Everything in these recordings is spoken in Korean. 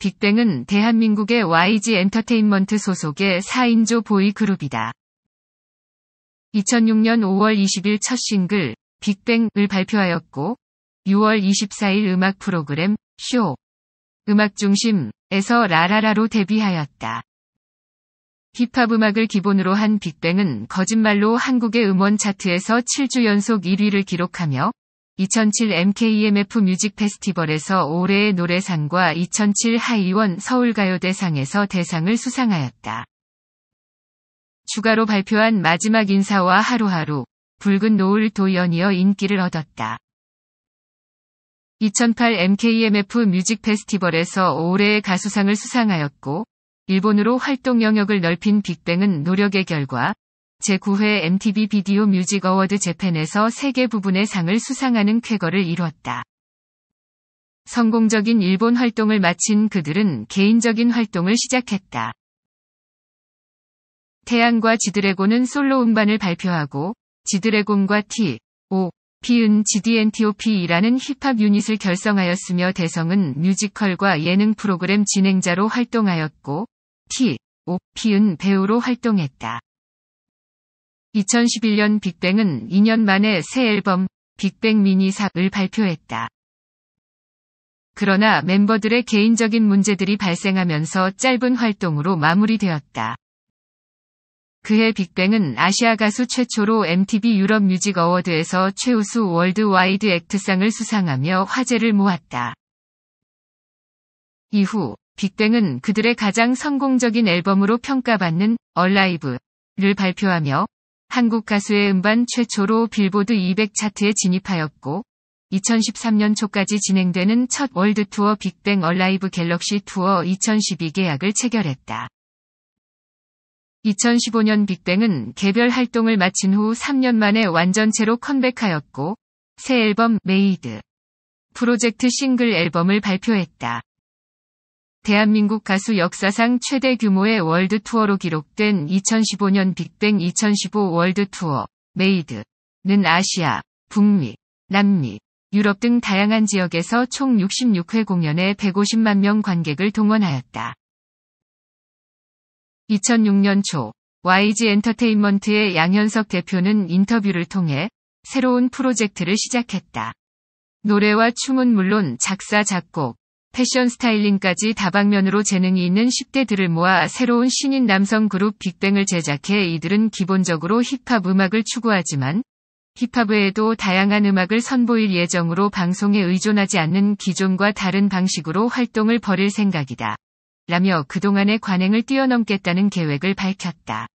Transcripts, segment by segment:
빅뱅은 대한민국의 YG 엔터테인먼트 소속의 4인조 보이 그룹이다. 2006년 5월 20일 첫 싱글 빅뱅을 발표하였고 6월 24일 음악 프로그램 쇼! 음악중심에서 라라라로 데뷔하였다. 힙합 음악을 기본으로 한 빅뱅은 거짓말로 한국의 음원 차트에서 7주 연속 1위를 기록하며 2007 MKMF 뮤직 페스티벌에서 올해의 노래상과 2007 하이원 서울가요대상에서 대상을 수상하였다. 추가로 발표한 마지막 인사와 하루하루, 붉은 노을도 연이어 인기를 얻었다. 2008 MKMF 뮤직 페스티벌에서 올해의 가수상을 수상하였고, 일본으로 활동 영역을 넓힌 빅뱅은 노력의 결과, 제9회 MTV 비디오 뮤직 어워드 재팬에서 세계 부분의 상을 수상하는 쾌거를 이뤘다. 성공적인 일본 활동을 마친 그들은 개인적인 활동을 시작했다. 태양과 지드래곤은 솔로 음반을 발표하고, 지드래곤과 T.O.P은 T.O.P이라는 힙합 유닛을 결성하였으며 대성은 뮤지컬과 예능 프로그램 진행자로 활동하였고, T.O.P은 배우로 활동했다. 2011년 빅뱅은 2년 만에 새 앨범 빅뱅 미니4을 발표했다. 그러나 멤버들의 개인적인 문제들이 발생하면서 짧은 활동으로 마무리되었다. 그해 빅뱅은 아시아 가수 최초로 MTV 유럽 뮤직 어워드에서 최우수 월드와이드 액트상을 수상하며 화제를 모았다. 이후 빅뱅은 그들의 가장 성공적인 앨범으로 평가받는 얼라이브를 발표하며 한국 가수의 음반 최초로 빌보드 200 차트에 진입하였고 2013년 초까지 진행되는 첫 월드투어 빅뱅 얼라이브 갤럭시 투어 2012 계약을 체결했다. 2015년 빅뱅은 개별 활동을 마친 후 3년 만에 완전체로 컴백하였고 새 앨범 메이드 프로젝트 싱글 앨범을 발표했다. 대한민국 가수 역사상 최대 규모의 월드투어로 기록된 2015년 빅뱅 2015 월드투어 메이드는 아시아, 북미, 남미, 유럽 등 다양한 지역에서 총 66회 공연에 150만 명 관객을 동원하였다. 2006년 초 YG 엔터테인먼트의 양현석 대표는 인터뷰를 통해 새로운 프로젝트를 시작했다. 노래와 춤은 물론 작사, 작곡, 패션 스타일링까지 다방면으로 재능이 있는 10대들을 모아 새로운 신인 남성 그룹 빅뱅을 제작해 이들은 기본적으로 힙합 음악을 추구하지만 힙합 외에도 다양한 음악을 선보일 예정으로 방송에 의존하지 않는 기존과 다른 방식으로 활동을 벌일 생각이다. 라며 그동안의 관행을 뛰어넘겠다는 계획을 밝혔다.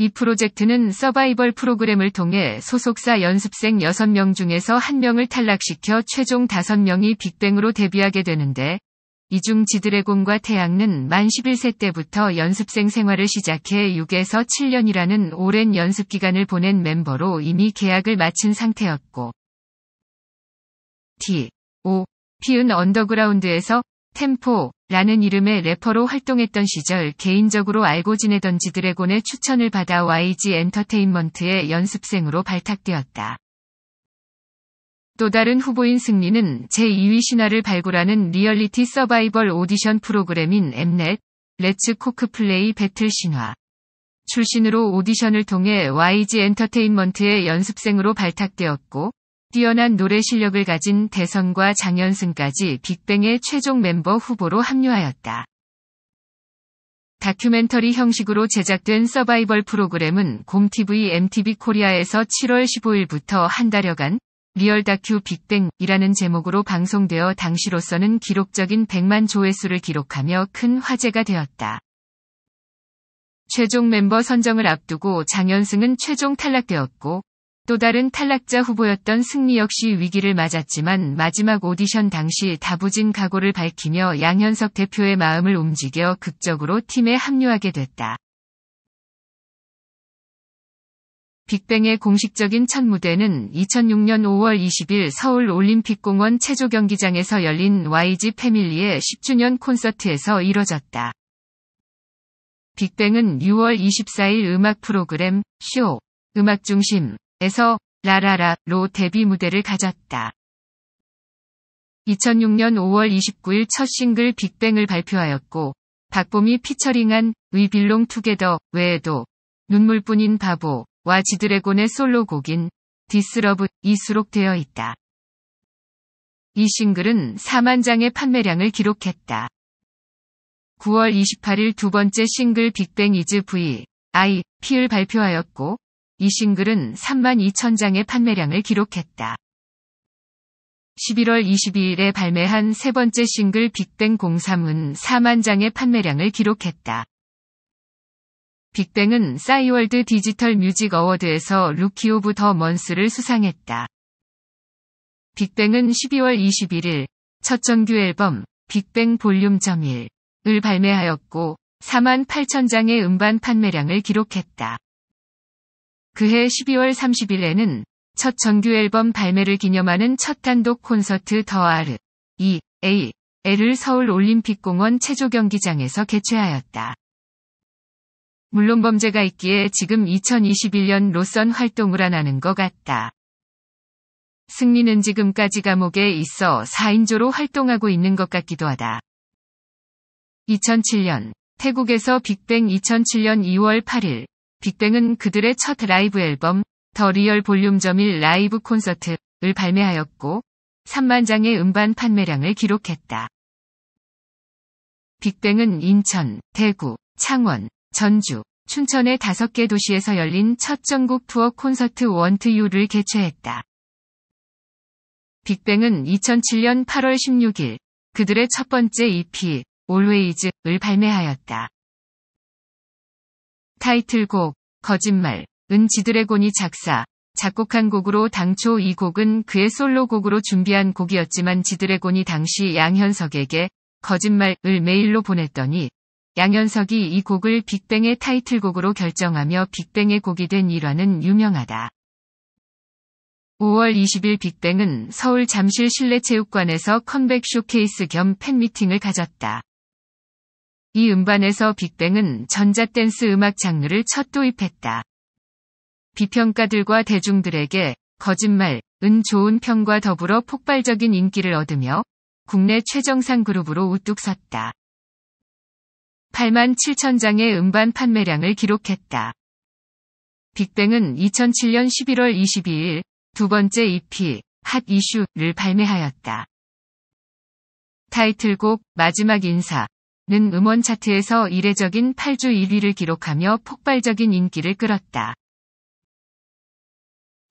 이 프로젝트는 서바이벌 프로그램을 통해 소속사 연습생 6명 중에서 1명을 탈락시켜 최종 5명이 빅뱅으로 데뷔하게 되는데 이 중 지드래곤과 태양은 만 11세 때부터 연습생 생활을 시작해 6에서 7년이라는 오랜 연습기간을 보낸 멤버로 이미 계약을 마친 상태였고 T.O.P은 언더그라운드에서 템포라는 이름의 래퍼로 활동했던 시절 개인적으로 알고 지내던 지드래곤의 추천을 받아 YG 엔터테인먼트의 연습생으로 발탁되었다. 또 다른 후보인 승리는 제2위 신화를 발굴하는 리얼리티 서바이벌 오디션 프로그램인 Mnet, 렛츠 코크플레이 배틀 신화 출신으로 오디션을 통해 YG 엔터테인먼트의 연습생으로 발탁되었고 뛰어난 노래 실력을 가진 대성과 장현승까지 빅뱅의 최종 멤버 후보로 합류하였다. 다큐멘터리 형식으로 제작된 서바이벌 프로그램은 곰TV MTV 코리아에서 7월 15일부터 한 달여간 리얼 다큐 빅뱅이라는 제목으로 방송되어 당시로서는 기록적인 100만 조회수를 기록하며 큰 화제가 되었다. 최종 멤버 선정을 앞두고 장현승은 최종 탈락되었고 또 다른 탈락자 후보였던 승리 역시 위기를 맞았지만 마지막 오디션 당시 다부진 각오를 밝히며 양현석 대표의 마음을 움직여 극적으로 팀에 합류하게 됐다. 빅뱅의 공식적인 첫 무대는 2006년 5월 20일 서울 올림픽공원 체조경기장에서 열린 YG 패밀리의 10주년 콘서트에서 이뤄졌다. 빅뱅은 6월 24일 음악 프로그램 쇼! 음악중심 에서 라라라로 데뷔 무대를 가졌다. 2006년 5월 29일 첫 싱글 빅뱅을 발표하였고 박봄이 피처링한 We Belong Together 외에도 눈물뿐인 바보와 지드래곤의 솔로곡인 디스러브이 수록되어 있다. 이 싱글은 4만 장의 판매량을 기록했다. 9월 28일 두 번째 싱글 빅뱅 이즈 V.I.P을 발표하였고 이 싱글은 3만 2천 장의 판매량을 기록했다. 11월 22일에 발매한 세 번째 싱글 빅뱅 03은 4만 장의 판매량을 기록했다. 빅뱅은 싸이월드 디지털 뮤직 어워드에서 루키 오브 더 먼스를 수상했다. 빅뱅은 12월 21일 첫 정규 앨범 빅뱅 볼륨 1을 발매하였고 4만 8천 장의 음반 판매량을 기록했다. 그해 12월 30일에는 첫 정규 앨범 발매를 기념하는 첫 단독 콘서트 더 R.E.A.L을 서울 올림픽공원 체조경기장에서 개최하였다. 물론 범죄가 있기에 지금 2021년로선 활동을 안 하는 것 같다. 승리는 지금까지 감옥에 있어 4인조로 활동하고 있는 것 같기도 하다. 2007년 태국에서 빅뱅 2007년 2월 8일 빅뱅은 그들의 첫 라이브 앨범 더 리얼 볼륨 1 라이브 콘서트를 발매하였고 3만 장의 음반 판매량을 기록했다. 빅뱅은 인천, 대구, 창원, 전주, 춘천의 5개 도시에서 열린 첫 전국 투어 콘서트 원트 유를 개최했다. 빅뱅은 2007년 8월 16일 그들의 첫 번째 EP Always를 발매하였다. 타이틀곡 거짓말 은 지드래곤이 작사, 작곡한 곡으로 당초 이 곡은 그의 솔로곡으로 준비한 곡이었지만 지드래곤이 당시 양현석에게 거짓말을 메일로 보냈더니 양현석이 이 곡을 빅뱅의 타이틀곡으로 결정하며 빅뱅의 곡이 된 일화는 유명하다. 5월 20일 빅뱅은 서울 잠실 실내체육관에서 컴백 쇼케이스 겸 팬미팅을 가졌다. 이 음반에서 빅뱅은 전자댄스 음악 장르를 첫 도입했다. 비평가들과 대중들에게 거짓말은 좋은 평과 더불어 폭발적인 인기를 얻으며 국내 최정상 그룹으로 우뚝 섰다. 8만 7천 장의 음반 판매량을 기록했다. 빅뱅은 2007년 11월 22일 두 번째 EP 핫 이슈를 발매하였다. 타이틀곡 마지막 인사는 음원 차트에서 이례적인 8주 1위를 기록하며 폭발적인 인기를 끌었다.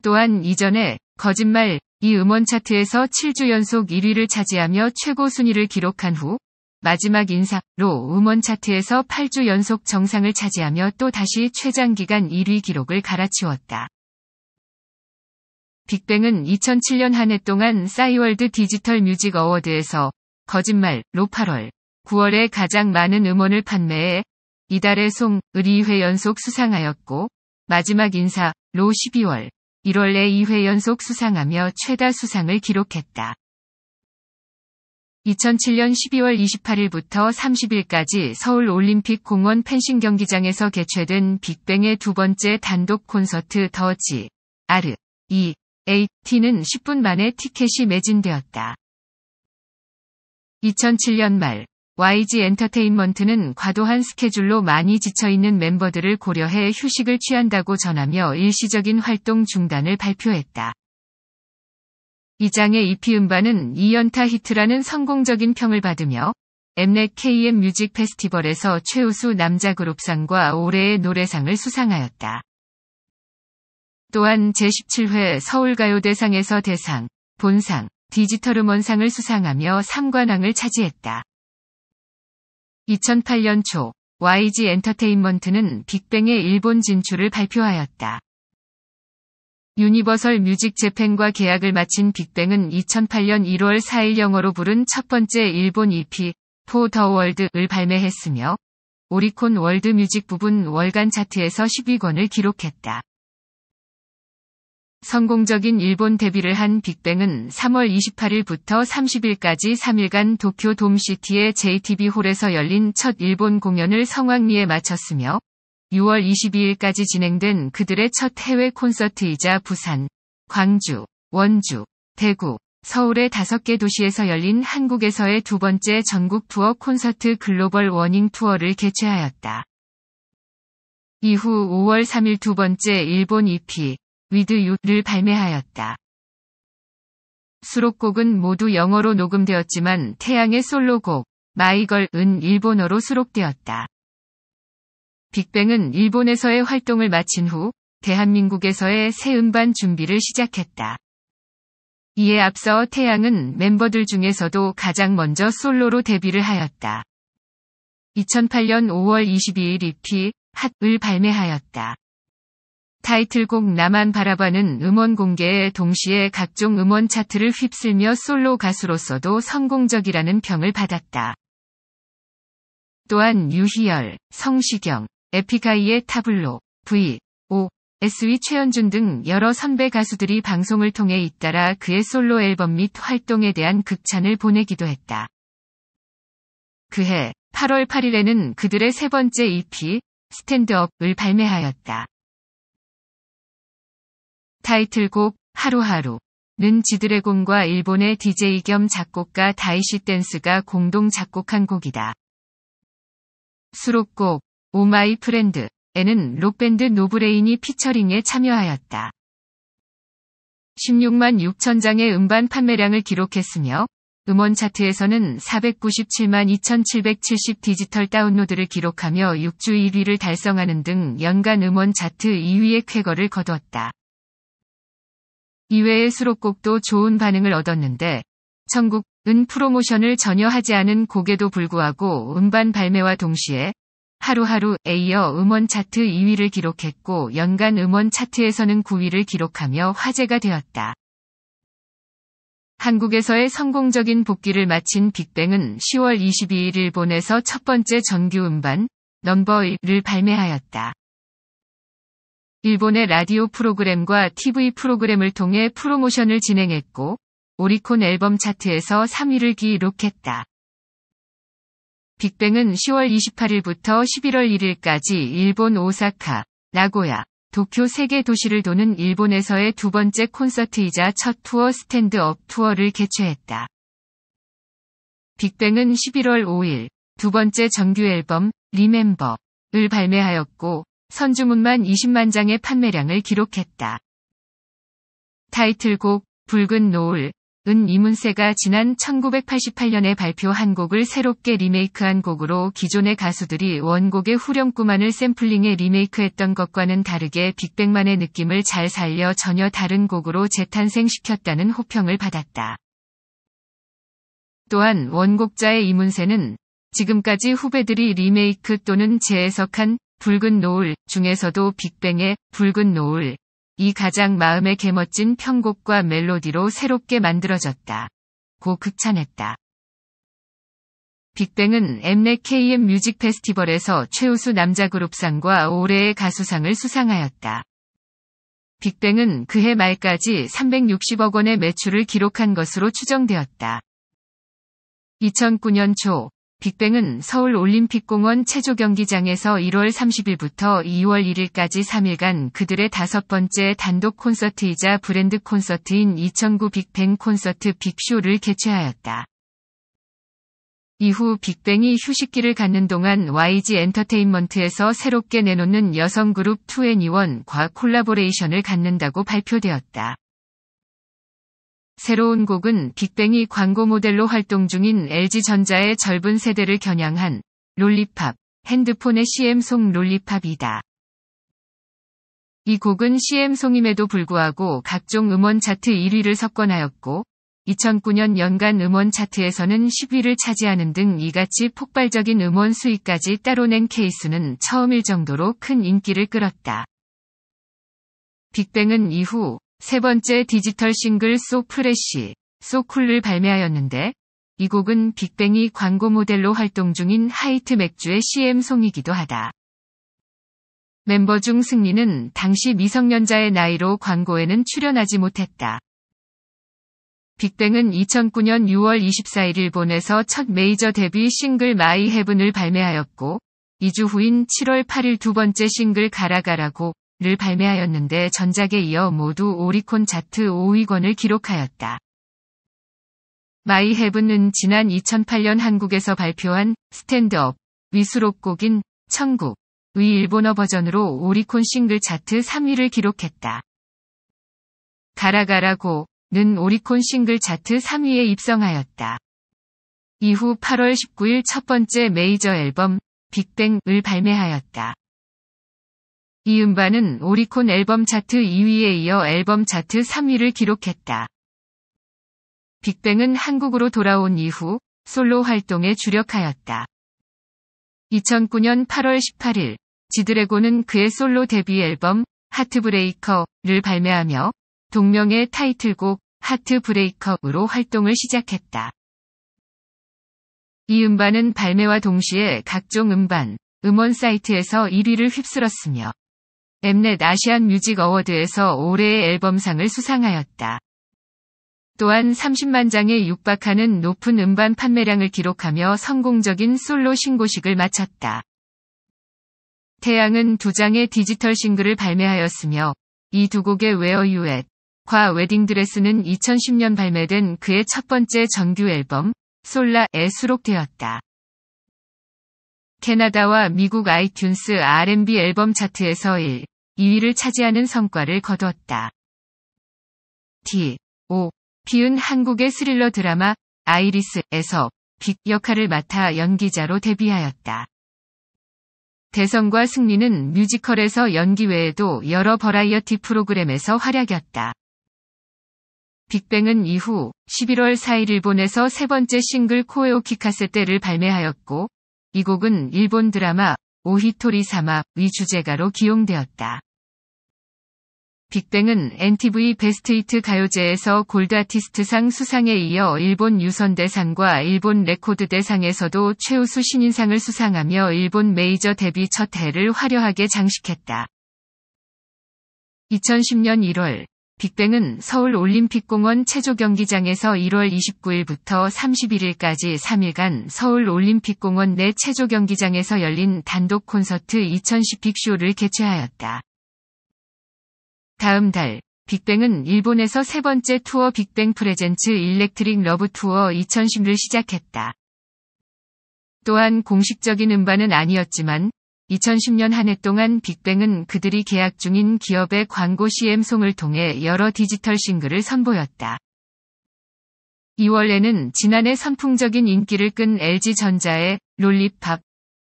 또한 이전에 거짓말 이 음원 차트에서 7주 연속 1위를 차지하며 최고 순위를 기록한 후 마지막 인사로 음원 차트에서 8주 연속 정상을 차지하며 또다시 최장기간 1위 기록을 갈아치웠다. 빅뱅은 2007년 한 해 동안 싸이월드 디지털 뮤직 어워드에서 거짓말로 8월, 9월에 가장 많은 음원을 판매해 이달의 송을 2회 연속 수상하였고 마지막 인사로 12월, 1월에 2회 연속 수상하며 최다 수상을 기록했다. 2007년 12월 28일부터 30일까지 서울 올림픽 공원 펜싱 경기장에서 개최된 빅뱅의 두 번째 단독 콘서트 더 G.R.E.A.T는 10분 만에 티켓이 매진되었다. 2007년 말 YG 엔터테인먼트는 과도한 스케줄로 많이 지쳐있는 멤버들을 고려해 휴식을 취한다고 전하며 일시적인 활동 중단을 발표했다. 이 장의 EP 음반은 2연타 히트라는 성공적인 평을 받으며 Mnet KM 뮤직 페스티벌에서 최우수 남자 그룹상과 올해의 노래상을 수상하였다. 또한 제17회 서울가요대상에서 대상, 본상, 디지털 음원상을 수상하며 3관왕을 차지했다. 2008년 초 YG 엔터테인먼트는 빅뱅의 일본 진출을 발표하였다. 유니버설 뮤직 재팬과 계약을 마친 빅뱅은 2008년 1월 4일 영어로 부른 첫 번째 일본 EP For the World를 발매했으며 오리콘 월드 뮤직 부분 월간 차트에서 10위권을 기록했다. 성공적인 일본 데뷔를 한 빅뱅은 3월 28일부터 30일까지 3일간 도쿄 돔시티의 JTB 홀에서 열린 첫 일본 공연을 성황리에 마쳤으며 6월 22일까지 진행된 그들의 첫 해외 콘서트이자 부산, 광주, 원주, 대구, 서울의 5개 도시에서 열린 한국에서의 두 번째 전국 투어 콘서트 글로벌 워닝 투어를 개최하였다. 이후 5월 3일 두 번째 일본 EP, With You를 발매하였다. 수록곡은 모두 영어로 녹음되었지만 태양의 솔로곡, 마이걸은 일본어로 수록되었다. 빅뱅은 일본에서의 활동을 마친 후 대한민국에서의 새 음반 준비를 시작했다. 이에 앞서 태양은 멤버들 중에서도 가장 먼저 솔로로 데뷔를 하였다. 2008년 5월 22일 EP 핫을 발매하였다. 타이틀곡 나만 바라봐는 음원 공개에 동시에 각종 음원 차트를 휩쓸며 솔로 가수로서도 성공적이라는 평을 받았다. 또한 유희열, 성시경, 에픽하이의 타블로, V.O.S.V 최현준 등 여러 선배 가수들이 방송을 통해 잇따라 그의 솔로 앨범 및 활동에 대한 극찬을 보내기도 했다. 그해 8월 8일에는 그들의 세 번째 EP, 스탠드업을 발매하였다. 타이틀곡 하루하루는 지드래곤과 일본의 DJ 겸 작곡가 다이시 댄스가 공동 작곡한 곡이다. 수록곡 오 마이 프렌드에는 록밴드 노브레인이 피처링에 참여하였다. 16만 6천 장의 음반 판매량을 기록했으며 음원 차트에서는 497만 2,770 디지털 다운로드를 기록하며 6주 1위를 달성하는 등 연간 음원 차트 2위의 쾌거를 거두었다. 이외의 수록곡도 좋은 반응을 얻었는데 천국은 프로모션을 전혀 하지 않은 곡에도 불구하고 음반 발매와 동시에 하루하루에 이어 음원 차트 2위를 기록했고 연간 음원 차트에서는 9위를 기록하며 화제가 되었다. 한국에서의 성공적인 복귀를 마친 빅뱅은 10월 22일 일본에서 첫 번째 정규 음반 넘버1를 발매하였다. 일본의 라디오 프로그램과 TV 프로그램을 통해 프로모션을 진행했고 오리콘 앨범 차트에서 3위를 기록했다. 빅뱅은 10월 28일부터 11월 1일까지 일본 오사카, 나고야, 도쿄 3개 도시를 도는 일본에서의 두 번째 콘서트이자 첫 투어 스탠드업 투어를 개최했다. 빅뱅은 11월 5일 두 번째 정규 앨범 리멤버를 발매하였고 선주문만 20만 장의 판매량을 기록했다. 타이틀곡 붉은 노을은 이문세가 지난 1988년에 발표한 곡을 새롭게 리메이크한 곡으로 기존의 가수들이 원곡의 후렴구만을 샘플링해 리메이크했던 것과는 다르게 빅뱅만의 느낌을 잘 살려 전혀 다른 곡으로 재탄생시켰다는 호평을 받았다. 또한 원곡자의 이문세는 지금까지 후배들이 리메이크 또는 재해석한 붉은 노을 중에서도 빅뱅의 붉은 노을 이 가장 마음에 개멋진 편곡과 멜로디로 새롭게 만들어졌다. 고 극찬했다. 빅뱅은 Mnet KM 뮤직 페스티벌에서 최우수 남자 그룹상과 올해의 가수상을 수상하였다. 빅뱅은 그해 말까지 360억 원의 매출을 기록한 것으로 추정되었다. 2009년 초 빅뱅은 서울올림픽공원 체조경기장에서 1월 30일부터 2월 1일까지 3일간 그들의 다섯 번째 단독 콘서트이자 브랜드 콘서트인 2009 빅뱅 콘서트 빅쇼를 개최하였다. 이후 빅뱅이 휴식기를 갖는 동안 YG 엔터테인먼트에서 새롭게 내놓는 여성그룹 2NE1과 콜라보레이션을 갖는다고 발표되었다. 새로운 곡은 빅뱅이 광고 모델로 활동 중인 LG전자의 젊은 세대를 겨냥한 롤리팝, 핸드폰의 CM송 롤리팝이다. 이 곡은 CM송임에도 불구하고 각종 음원 차트 1위를 석권하였고 2009년 연간 음원 차트에서는 10위를 차지하는 등 이같이 폭발적인 음원 수익까지 따로 낸 케이스는 처음일 정도로 큰 인기를 끌었다. 빅뱅은 이후 세 번째 디지털 싱글 So Fresh, So Cool를 발매하였는데 이 곡은 빅뱅이 광고 모델로 활동 중인 하이트 맥주의 CM송이기도 하다. 멤버 중 승리는 당시 미성년자의 나이로 광고에는 출연하지 못했다. 빅뱅은 2009년 6월 24일 일본에서 첫 메이저 데뷔 싱글 마이 헤븐을 발매하였고 2주 후인 7월 8일 두 번째 싱글 가라가라고 를 발매하였는데 전작에 이어 모두 오리콘 차트 5위권을 기록하였다. 마이 헤븐은 지난 2008년 한국에서 발표한 스탠드업 위수록곡인 천국 의 일본어 버전으로 오리콘 싱글 차트 3위를 기록했다. 가라가라고는 오리콘 싱글 차트 3위에 입성하였다. 이후 8월 19일 첫 번째 메이저 앨범 빅뱅을 발매하였다. 이 음반은 오리콘 앨범 차트 2위에 이어 앨범 차트 3위를 기록했다. 빅뱅은 한국으로 돌아온 이후 솔로 활동에 주력하였다. 2009년 8월 18일 지드래곤은 그의 솔로 데뷔 앨범 하트브레이커를 발매하며 동명의 타이틀곡 하트브레이커로 활동을 시작했다. 이 음반은 발매와 동시에 각종 음반, 음원 사이트에서 1위를 휩쓸었으며 Mnet 아시안 뮤직 어워드에서 올해의 앨범상을 수상하였다. 또한 30만 장에 육박하는 높은 음반 판매량을 기록하며 성공적인 솔로 신고식을 마쳤다. 태양은 2장의 디지털 싱글을 발매하였으며 이 두 곡의 Where You At과 웨딩드레스는 2010년 발매된 그의 첫 번째 정규 앨범 솔라에 수록되었다. 캐나다와 미국 아이튠스 R&B 앨범 차트에서 1, 2위를 차지하는 성과를 거두었다. T.O.P은 한국의 스릴러 드라마 아이리스에서 빅 역할을 맡아 연기자로 데뷔하였다. 대성과 승리는 뮤지컬에서 연기 외에도 여러 버라이어티 프로그램에서 활약했다. 빅뱅은 이후 11월 4일 일본에서 세 번째 싱글 코에오키카세떼를 발매하였고 이 곡은 일본 드라마 오히토리사마의 주제가로 기용되었다. 빅뱅은 MTV 베스트 히트 가요제에서 골드 아티스트상 수상에 이어 일본 유선대상과 일본 레코드대상에서도 최우수 신인상을 수상하며 일본 메이저 데뷔 첫 해를 화려하게 장식했다. 2010년 1월 빅뱅은 서울올림픽공원 체조경기장에서 1월 29일부터 31일까지 3일간 서울올림픽공원 내 체조경기장에서 열린 단독 콘서트 2010 빅쇼를 개최하였다. 다음 달, 빅뱅은 일본에서 세 번째 투어 빅뱅 프레젠츠 일렉트릭 러브 투어 2010을 시작했다. 또한 공식적인 음반은 아니었지만 2010년 한 해 동안 빅뱅은 그들이 계약 중인 기업의 광고 CM송을 통해 여러 디지털 싱글을 선보였다. 2월에는 지난해 선풍적인 인기를 끈 LG전자의 롤리팝,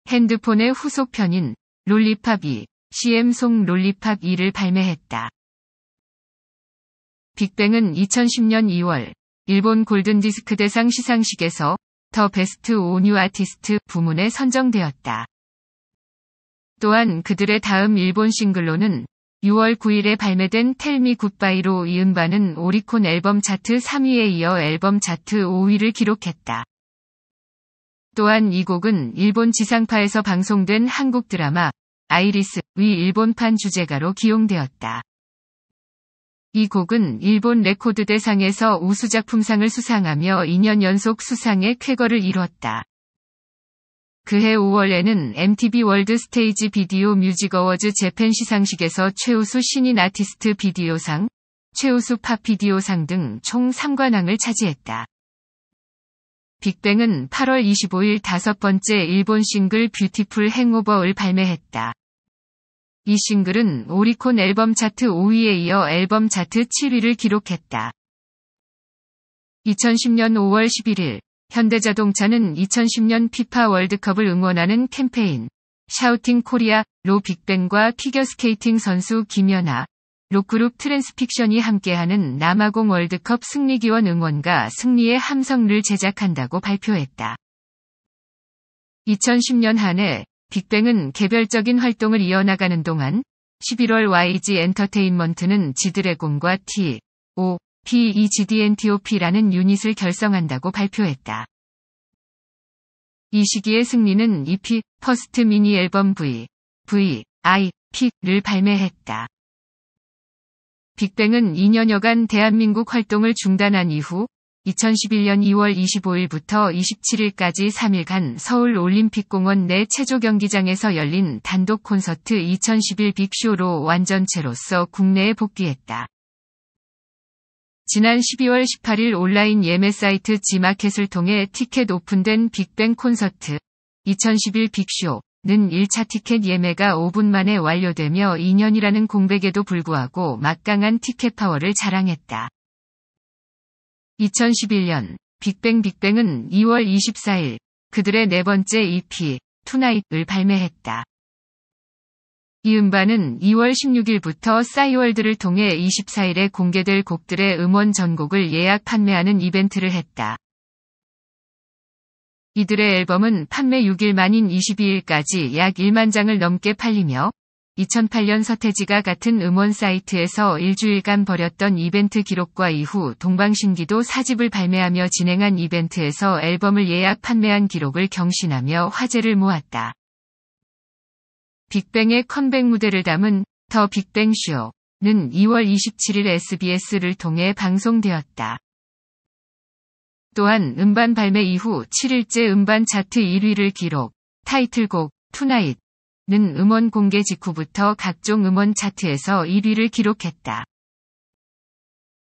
핸드폰의 후속편인 롤리팝 2, CM송 롤리팝 2를 발매했다. 빅뱅은 2010년 2월 일본 골든디스크 대상 시상식에서 더 베스트 온유 아티스트 부문에 선정되었다. 또한 그들의 다음 일본 싱글로는 6월 9일에 발매된 텔미 굿바이로 이 음반은 오리콘 앨범 차트 3위에 이어 앨범 차트 5위를 기록했다. 또한 이 곡은 일본 지상파에서 방송된 한국 드라마 아이리스의 일본판 주제가로 기용되었다. 이 곡은 일본 레코드 대상에서 우수작품상을 수상하며 2년 연속 수상의 쾌거를 이뤘다. 그해 5월에는 MTV 월드 스테이지 비디오 뮤직 어워즈 재팬 시상식에서 최우수 신인 아티스트 비디오상, 최우수 팝 비디오상 등 총 3관왕을 차지했다. 빅뱅은 8월 25일 다섯 번째 일본 싱글 뷰티풀 행오버를 발매했다. 이 싱글은 오리콘 앨범 차트 5위에 이어 앨범 차트 7위를 기록했다. 2010년 5월 11일 현대자동차는 2010년 피파 월드컵을 응원하는 캠페인 샤우팅 코리아로 빅뱅과 피겨스케이팅 선수 김연아, 록그룹 트랜스픽션이 함께하는 남아공 월드컵 승리기원 응원가 승리의 함성을 제작한다고 발표했다. 2010년 한 해 빅뱅은 개별적인 활동을 이어나가는 동안 11월 YG 엔터테인먼트는 지드래곤과 T.O.P, T.O.P라는 유닛을 결성한다고 발표했다. 이 시기에 승리는 EP 퍼스트 미니 앨범 V.I.P를 발매했다. 빅뱅은 2년여간 대한민국 활동을 중단한 이후 2011년 2월 25일부터 27일까지 3일간 서울올림픽공원 내 체조경기장에서 열린 단독 콘서트 2011 빅쇼로 완전체로서 국내에 복귀했다. 지난 12월 18일 온라인 예매 사이트 지마켓을 통해 티켓 오픈된 빅뱅 콘서트 2011 빅쇼는 1차 티켓 예매가 5분 만에 완료되며 2년이라는 공백에도 불구하고 막강한 티켓 파워를 자랑했다. 2011년 빅뱅은 2월 24일 그들의 네 번째 EP 투나잇을 발매했다. 이 음반은 2월 16일부터 싸이월드를 통해 24일에 공개될 곡들의 음원 전곡을 예약 판매하는 이벤트를 했다. 이들의 앨범은 판매 6일 만인 22일까지 약 1만 장을 넘게 팔리며 2008년 서태지가 같은 음원 사이트에서 일주일간 벌였던 이벤트 기록과 이후 동방신기도 4집을 발매하며 진행한 이벤트에서 앨범을 예약 판매한 기록을 경신하며 화제를 모았다. 빅뱅의 컴백 무대를 담은 더 빅뱅 쇼는 2월 27일 SBS를 통해 방송되었다. 또한 음반 발매 이후 7일째 음반 차트 1위를 기록, 타이틀곡 투나잇 는 음원 공개 직후부터 각종 음원 차트에서 1위를 기록했다.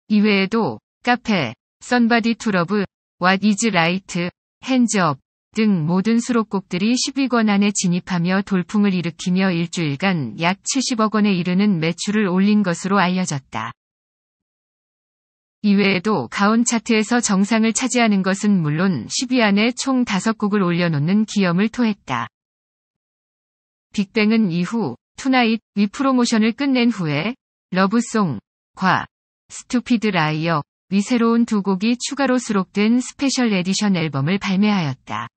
이외에도 카페, 썬바디 투 러브, What is Right, 핸즈업 등 모든 수록곡들이 10위권 안에 진입하며 돌풍을 일으키며 일주일간 약 70억 원에 이르는 매출을 올린 것으로 알려졌다. 이외에도 가온 차트에서 정상을 차지하는 것은 물론 10위 안에 총 5곡을 올려놓는 기염을 토했다. 빅뱅은 이후 투나잇 위 프로모션을 끝낸 후에 러브송과 스투피드 라이어 위 새로운 2곡이 추가로 수록된 스페셜 에디션 앨범을 발매하였다.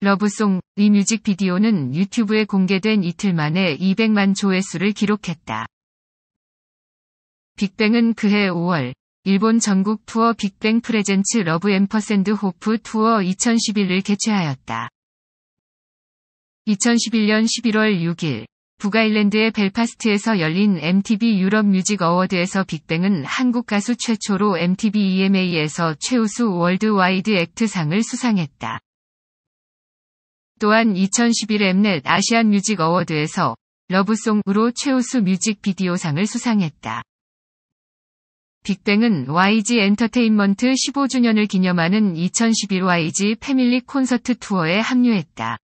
러브송 위 뮤직비디오는 유튜브에 공개된 이틀 만에 200만 조회수를 기록했다. 빅뱅은 그해 5월 일본 전국 투어 빅뱅 프레젠츠 러브 앰퍼샌드 호프 투어 2011을 개최하였다. 2011년 11월 6일 북아일랜드의 벨파스트에서 열린 MTV 유럽 뮤직 어워드에서 빅뱅은 한국 가수 최초로 MTV EMA에서 최우수 월드와이드 액트상을 수상했다. 또한 2011 Mnet 아시안 뮤직 어워드에서 러브송으로 최우수 뮤직비디오상을 수상했다. 빅뱅은 YG 엔터테인먼트 15주년을 기념하는 2011 YG 패밀리 콘서트 투어에 합류했다.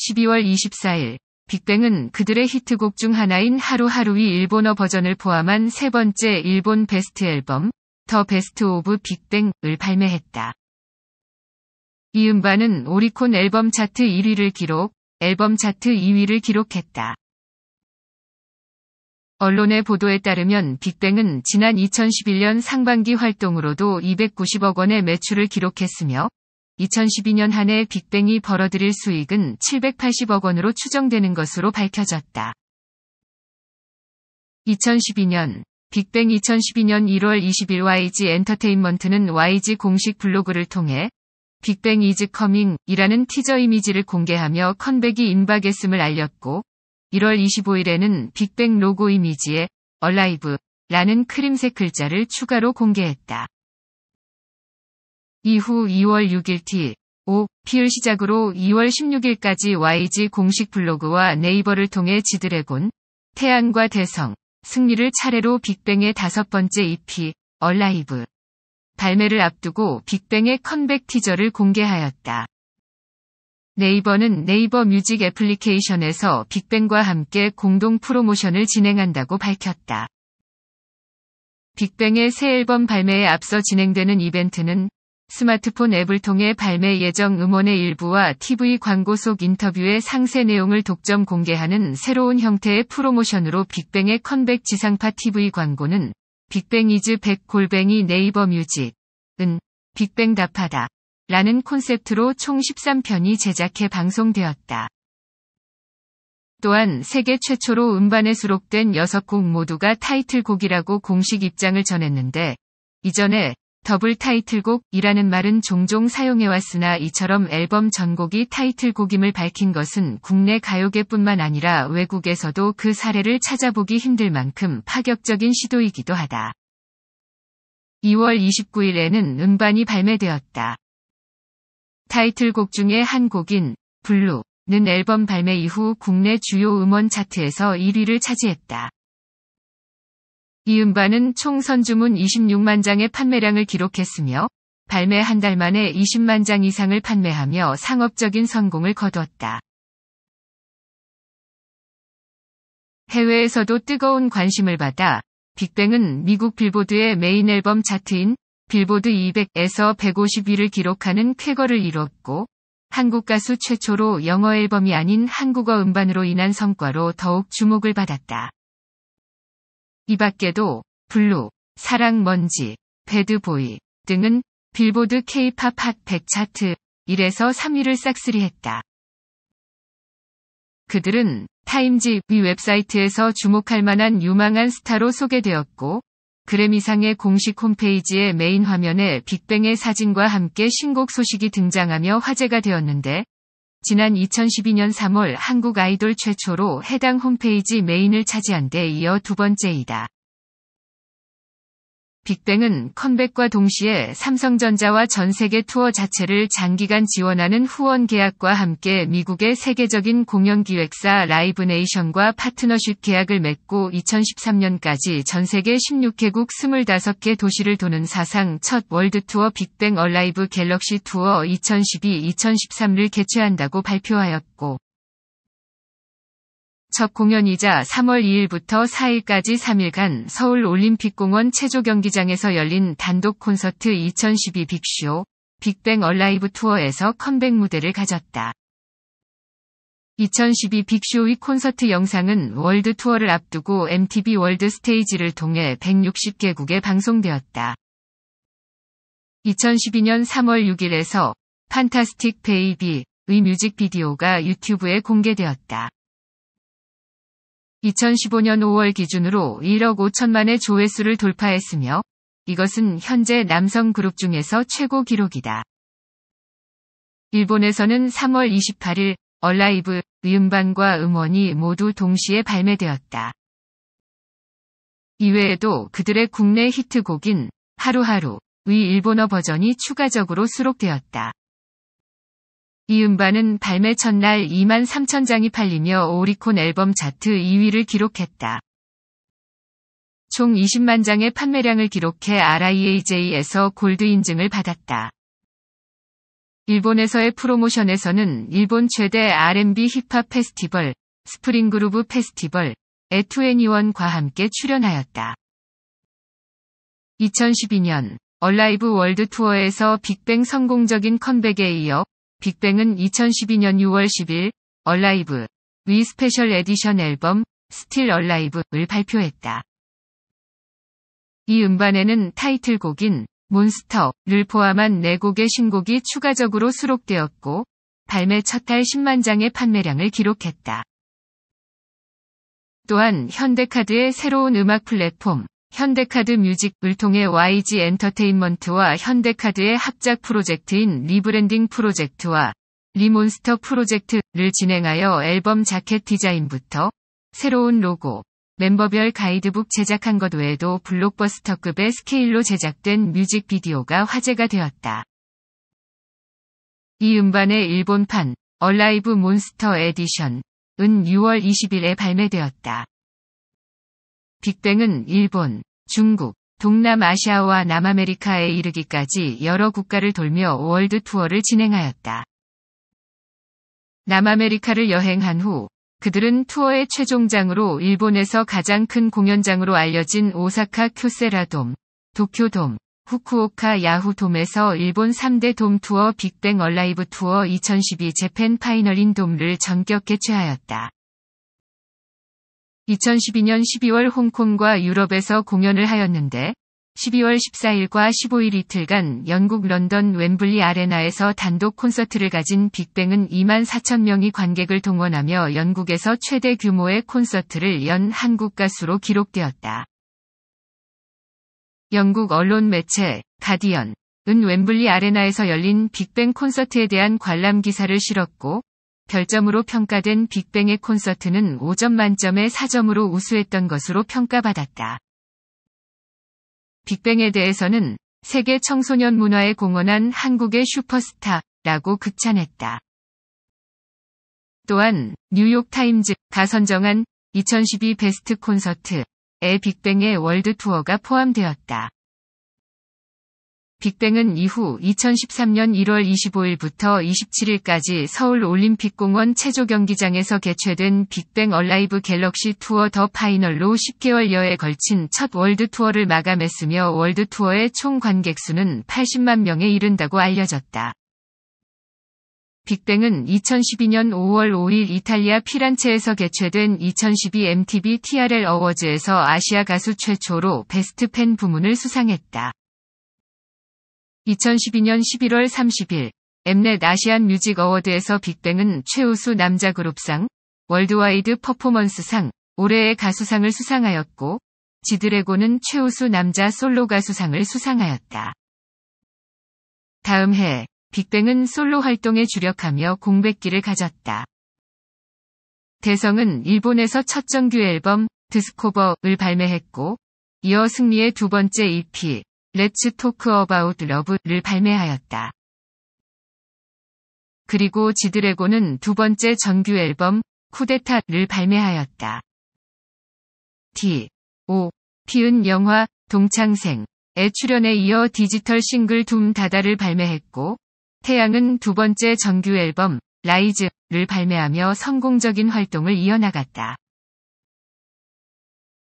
12월 24일, 빅뱅은 그들의 히트곡 중 하나인 하루하루의 일본어 버전을 포함한 세 번째 일본 베스트 앨범, 더 베스트 오브 빅뱅을 발매했다. 이 음반은 오리콘 앨범 차트 1위를 기록, 앨범 차트 2위를 기록했다. 언론의 보도에 따르면 빅뱅은 지난 2011년 상반기 활동으로도 290억 원의 매출을 기록했으며 2012년 한 해 빅뱅이 벌어들일 수익은 780억 원으로 추정되는 것으로 밝혀졌다. 2012년 1월 20일 YG 엔터테인먼트는 YG 공식 블로그를 통해 빅뱅 이즈 커밍이라는 티저 이미지를 공개하며 컴백이 임박했음을 알렸고 1월 25일에는 빅뱅 로고 이미지에 Alive라는 크림색 글자를 추가로 공개했다. 이후 2월 6일 T.O.P를 시작으로 2월 16일까지 YG 공식 블로그와 네이버를 통해 지드래곤, 태양과 대성, 승리를 차례로 빅뱅의 5번째 EP, Alive 발매를 앞두고 빅뱅의 컴백 티저를 공개하였다. 네이버는 네이버 뮤직 애플리케이션에서 빅뱅과 함께 공동 프로모션을 진행한다고 밝혔다. 빅뱅의 새 앨범 발매에 앞서 진행되는 이벤트는 스마트폰 앱을 통해 발매 예정 음원의 일부와 TV 광고 속 인터뷰의 상세 내용을 독점 공개하는 새로운 형태의 프로모션으로 빅뱅의 컴백 지상파 TV 광고는 빅뱅이즈 100 네이버 뮤직은 빅뱅답하다 라는 콘셉트로 총 13편이 제작해 방송되었다. 또한 세계 최초로 음반에 수록된 6곡 모두가 타이틀곡이라고 공식 입장을 전했는데 이전에 더블 타이틀곡이라는 말은 종종 사용해왔으나 이처럼 앨범 전곡이 타이틀곡임을 밝힌 것은 국내 가요계뿐만 아니라 외국에서도 그 사례를 찾아보기 힘들 만큼 파격적인 시도이기도 하다. 2월 29일에는 음반이 발매되었다. 타이틀곡 중에 한 곡인 블루는 앨범 발매 이후 국내 주요 음원 차트에서 1위를 차지했다. 이음반은 총 선주문 26만 장의 판매량을 기록했으며 발매 한 달 만에 20만 장 이상을 판매하며 상업적인 성공을 거두었다. 해외에서도 뜨거운 관심을 받아 빅뱅은 미국 빌보드의 메인 앨범 차트인 빌보드 200에서 150위를 기록하는 쾌거를 이뤘고 한국 가수 최초로 영어 앨범이 아닌 한국어 음반으로 인한 성과로 더욱 주목을 받았다. 이 밖에도 블루, 사랑먼지, 배드보이 등은 빌보드 K-POP 핫 100 차트 1에서 3위를 싹쓸이 했다. 그들은 타임지 웹사이트에서 주목할 만한 유망한 스타로 소개되었고 그래미상의 공식 홈페이지의 메인 화면에 빅뱅의 사진과 함께 신곡 소식이 등장하며 화제가 되었는데 지난 2012년 3월 한국 아이돌 최초로 해당 홈페이지 메인을 차지한 데 이어 두 번째이다. 빅뱅은 컴백과 동시에 삼성전자와 전 세계 투어 자체를 장기간 지원하는 후원 계약과 함께 미국의 세계적인 공연 기획사 라이브네이션과 파트너십 계약을 맺고 2013년까지 전 세계 16개국 25개 도시를 도는 사상 첫 월드투어 빅뱅 얼라이브 갤럭시 투어 2012-2013를 개최한다고 발표하였고 첫 공연이자 3월 2일부터 4일까지 3일간 서울 올림픽공원 체조경기장에서 열린 단독 콘서트 2012 빅쇼, 빅뱅 얼라이브 투어에서 컴백 무대를 가졌다. 2012 빅쇼의 콘서트 영상은 월드 투어를 앞두고 MTV 월드 스테이지를 통해 160개국에 방송되었다. 2012년 3월 6일에서 판타스틱 베이비의 뮤직비디오가 유튜브에 공개되었다. 2015년 5월 기준으로 1억 5천만의 조회수를 돌파했으며 이것은 현재 남성 그룹 중에서 최고 기록이다. 일본에서는 3월 28일 얼라이브의 음반과 음원이 모두 동시에 발매되었다. 이외에도 그들의 국내 히트곡인 하루하루의 일본어 버전이 추가적으로 수록되었다. 이 음반은 발매 첫날 2만 3천 장이 팔리며 오리콘 앨범 차트 2위를 기록했다. 총 20만 장의 판매량을 기록해 RIAJ에서 골드 인증을 받았다. 일본에서의 프로모션에서는 일본 최대 R&B 힙합 페스티벌, 스프링그루브 페스티벌, 2NE1과 함께 출연하였다. 2012년 얼라이브 월드 투어에서 빅뱅 성공적인 컴백에 이어 빅뱅은 2012년 6월 10일 얼라이브 위 스페셜 에디션 앨범 스틸 얼라이브를 발표했다. 이 음반에는 타이틀곡인 몬스터를 포함한 4곡의 신곡이 추가적으로 수록되었고 발매 첫달 10만 장의 판매량을 기록했다. 또한 현대카드의 새로운 음악 플랫폼 현대카드 뮤직을 통해 YG 엔터테인먼트와 현대카드의 합작 프로젝트인 리브랜딩 프로젝트와 리몬스터 프로젝트를 진행하여 앨범 자켓 디자인부터 새로운 로고, 멤버별 가이드북 제작한 것 외에도 블록버스터급의 스케일로 제작된 뮤직비디오가 화제가 되었다. 이 음반의 일본판 얼라이브 몬스터 에디션은 6월 20일에 발매되었다. 빅뱅은 일본, 중국, 동남아시아와 남아메리카에 이르기까지 여러 국가를 돌며 월드 투어를 진행하였다. 남아메리카를 여행한 후 그들은 투어의 최종장으로 일본에서 가장 큰 공연장으로 알려진 오사카 쿄세라돔, 도쿄돔, 후쿠오카 야후돔에서 일본 3대 돔 투어 빅뱅 얼라이브 투어 2012 재팬 파이널인 돔을 전격 개최하였다. 2012년 12월 홍콩과 유럽에서 공연을 하였는데 12월 14일과 15일 이틀간 영국 런던 웸블리 아레나에서 단독 콘서트를 가진 빅뱅은 2만 4천 명이 관객을 동원하며 영국에서 최대 규모의 콘서트를 연 한국 가수로 기록되었다. 영국 언론 매체 가디언은 웸블리 아레나에서 열린 빅뱅 콘서트에 대한 관람 기사를 실었고 별점으로 평가된 빅뱅의 콘서트는 5점 만점에 4점으로 우수했던 것으로 평가받았다. 빅뱅에 대해서는 세계 청소년 문화에 공헌한 한국의 슈퍼스타라고 극찬했다. 또한 뉴욕타임즈가 선정한 2012 베스트 콘서트 빅뱅의 월드 투어가 포함되었다. 빅뱅은 이후 2013년 1월 25일부터 27일까지 서울 올림픽공원 체조경기장에서 개최된 빅뱅 얼라이브 갤럭시 투어 더 파이널로 10개월여에 걸친 첫 월드 투어를 마감했으며 월드 투어의 총 관객수는 80만 명에 이른다고 알려졌다. 빅뱅은 2012년 5월 5일 이탈리아 피란체에서 개최된 2012 MTV TRL 어워즈에서 아시아 가수 최초로 베스트 팬 부문을 수상했다. 2012년 11월 30일 Mnet 아시안 뮤직 어워드에서 빅뱅은 최우수 남자 그룹상, 월드와이드 퍼포먼스상, 올해의 가수상을 수상하였고, 지드래곤은 최우수 남자 솔로 가수상을 수상하였다. 다음 해 빅뱅은 솔로 활동에 주력하며 공백기를 가졌다. 대성은 일본에서 첫 정규 앨범 디스코버를 발매했고, 이어 승리의 두 번째 EP Let's Talk About Love를 발매하였다. 그리고 지드래곤은 두 번째 정규 앨범 쿠데타를 발매하였다. T.O.P은 영화 동창생의 출연에 이어 디지털 싱글 둠 다다를 발매했고, 태양은 두 번째 정규 앨범 라이즈를 발매하며 성공적인 활동을 이어나갔다.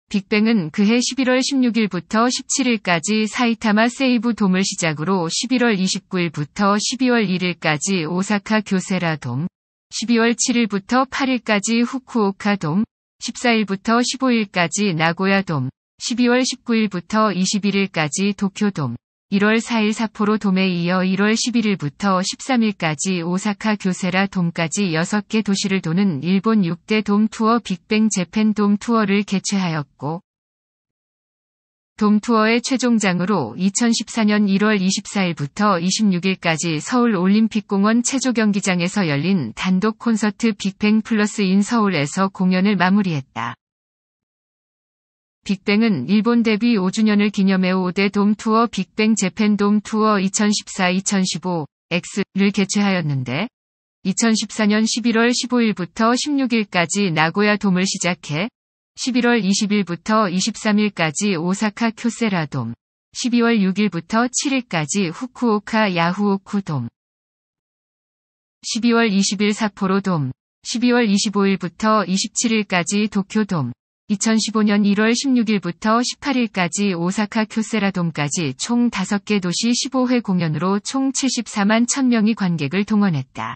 빅뱅은 그해 11월 16일부터 17일까지 사이타마 세이부 돔을 시작으로 11월 29일부터 12월 1일까지 오사카 교세라 돔, 12월 7일부터 8일까지 후쿠오카 돔, 14일부터 15일까지 나고야 돔, 12월 19일부터 21일까지 도쿄 돔, 1월 4일 삿포로 돔에 이어 1월 11일부터 13일까지 오사카 교세라 돔까지 6개 도시를 도는 일본 6대 돔 투어 빅뱅 재팬 돔 투어를 개최하였고, 돔 투어의 최종장으로 2014년 1월 24일부터 26일까지 서울 올림픽공원 체조경기장에서 열린 단독 콘서트 빅뱅 플러스 인 서울에서 공연을 마무리했다. 빅뱅은 일본 데뷔 5주년을 기념해 5대 돔 투어 빅뱅 재팬 돔 투어 2014-2015X를 개최하였는데, 2014년 11월 15일부터 16일까지 나고야 돔을 시작해 11월 20일부터 23일까지 오사카 쿄세라 돔, 12월 6일부터 7일까지 후쿠오카 야후오쿠 돔, 12월 20일 삿포로 돔, 12월 25일부터 27일까지 도쿄 돔, 2015년 1월 16일부터 18일까지 오사카 쿄세라돔까지 총 5개 도시 15회 공연으로 총 74만 1000명이 관객을 동원했다.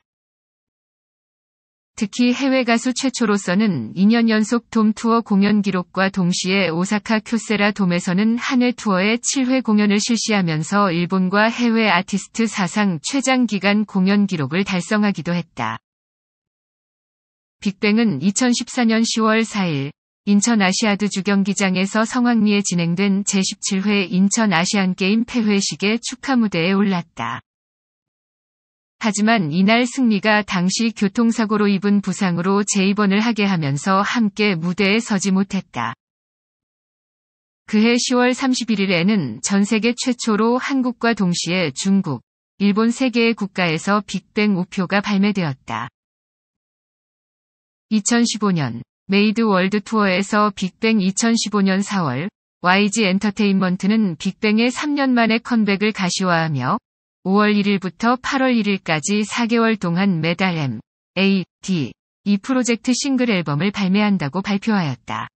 특히 해외 가수 최초로서는 2년 연속 돔 투어 공연 기록과 동시에 오사카 쿄세라돔에서는 한 해 투어에 7회 공연을 실시하면서 일본과 해외 아티스트 사상 최장 기간 공연 기록을 달성하기도 했다. 빅뱅은 2014년 10월 4일 인천 아시아드 주경기장에서 성황리에 진행된 제17회 인천 아시안게임 폐회식의 축하 무대에 올랐다. 하지만 이날 승리가 당시 교통사고로 입은 부상으로 재입원을 하게 하면서 함께 무대에 서지 못했다. 그해 10월 31일에는 전 세계 최초로 한국과 동시에 중국, 일본 3개의 국가에서 빅뱅 우표가 발매되었다. 2015년 메이드 월드 투어에서 빅뱅 2015년 4월 YG 엔터테인먼트는 빅뱅의 3년 만의 컴백을 가시화하며 5월 1일부터 8월 1일까지 4개월 동안 매달 M.A.D.E 프로젝트 싱글 앨범을 발매한다고 발표하였다.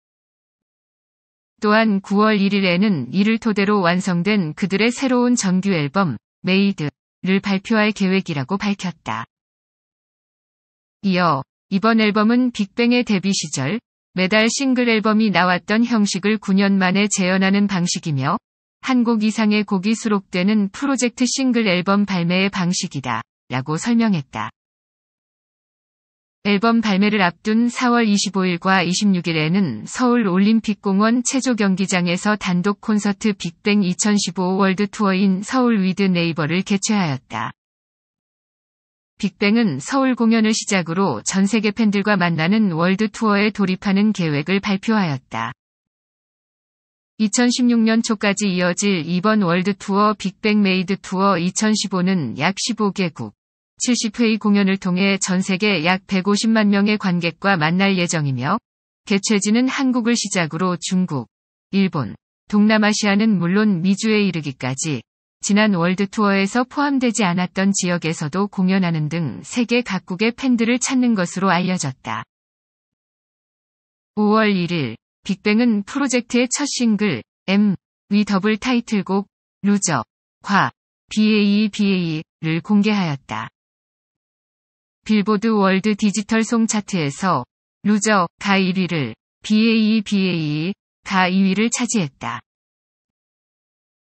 또한 9월 1일에는 이를 토대로 완성된 그들의 새로운 정규 앨범 메이드를 발표할 계획이라고 밝혔다. 이어 이번 앨범은 빅뱅의 데뷔 시절 매달 싱글 앨범이 나왔던 형식을 9년 만에 재현하는 방식이며 한 곡 이상의 곡이 수록되는 프로젝트 싱글 앨범 발매의 방식이다 라고 설명했다. 앨범 발매를 앞둔 4월 25일과 26일에는 서울 올림픽공원 체조경기장에서 단독 콘서트 빅뱅 2015 월드 투어인 서울 위드 네이버를 개최하였다. 빅뱅은 서울 공연을 시작으로 전 세계 팬들과 만나는 월드 투어에 돌입하는 계획을 발표하였다. 2016년 초까지 이어질 이번 월드 투어 빅뱅 메이드 투어 2015는 약 15개국, 70회의 공연을 통해 전 세계 약 150만 명의 관객과 만날 예정이며, 개최지는 한국을 시작으로 중국, 일본, 동남아시아는 물론 미주에 이르기까지 지난 월드투어에서 포함되지 않았던 지역에서도 공연하는 등 세계 각국의 팬들을 찾는 것으로 알려졌다. 5월 1일, 빅뱅은 프로젝트의 첫 싱글 M, 위 더블 타이틀곡 루저, 과, BAEBA를 공개하였다. 빌보드 월드 디지털 송 차트에서 루저, 가 1위를, BAEBAE, 가 2위를 차지했다.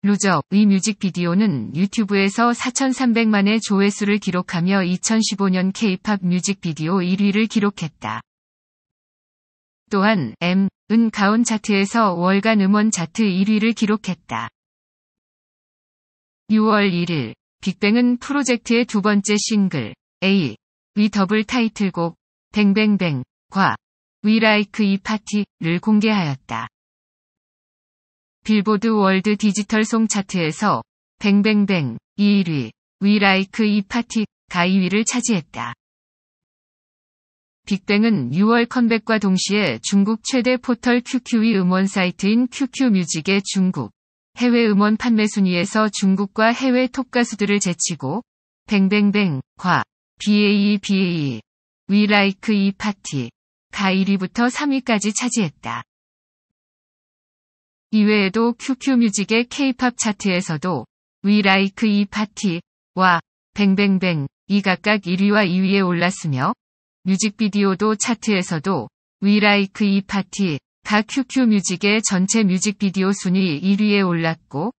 루저의 뮤직비디오는 유튜브에서 4,300만의 조회수를 기록하며 2015년 K-POP 뮤직비디오 1위를 기록했다. 또한 M은 가온 차트에서 월간 음원 차트 1위를 기록했다. 6월 1일, 빅뱅은 프로젝트의 두 번째 싱글 A, 위 더블 타이틀곡 뱅뱅뱅, 과, We Like 이 파티를 공개하였다. 빌보드 월드 디지털 송 차트에서 뱅뱅뱅 1위, We Like 이 파티, 가 2위를 차지했다. 빅뱅은 6월 컴백과 동시에 중국 최대 포털 QQ의 음원 사이트인 QQ뮤직의 중국 해외 음원 판매 순위에서 중국과 해외 톱 가수들을 제치고 뱅뱅뱅, 과, BAEBAE, We Like 이 파티, 가 1위부터 3위까지 차지했다. 이외에도 QQ뮤직의 K-POP 차트에서도 We Like 이 파티와 뱅뱅뱅 이 각각 1위와 2위에 올랐으며 뮤직비디오도 차트에서도 We Like 이 파티가 QQ뮤직의 전체 뮤직비디오 순위 1위에 올랐고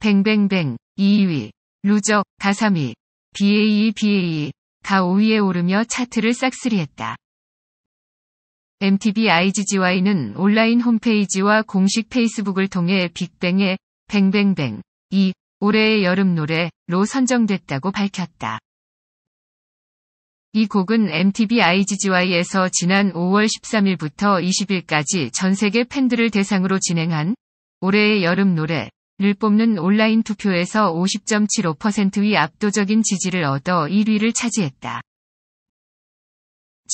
뱅뱅뱅 2위, 루저가 3위, BAEBAE가 5위에 오르며 차트를 싹쓸이했다. MTV IGGY는 온라인 홈페이지와 공식 페이스북을 통해 빅뱅의 뱅뱅뱅 이 올해의 여름 노래로 선정됐다고 밝혔다. 이 곡은 MTV IGGY에서 지난 5월 13일부터 20일까지 전 세계 팬들을 대상으로 진행한 올해의 여름 노래를 뽑는 온라인 투표에서 50.75%의 압도적인 지지를 얻어 1위를 차지했다.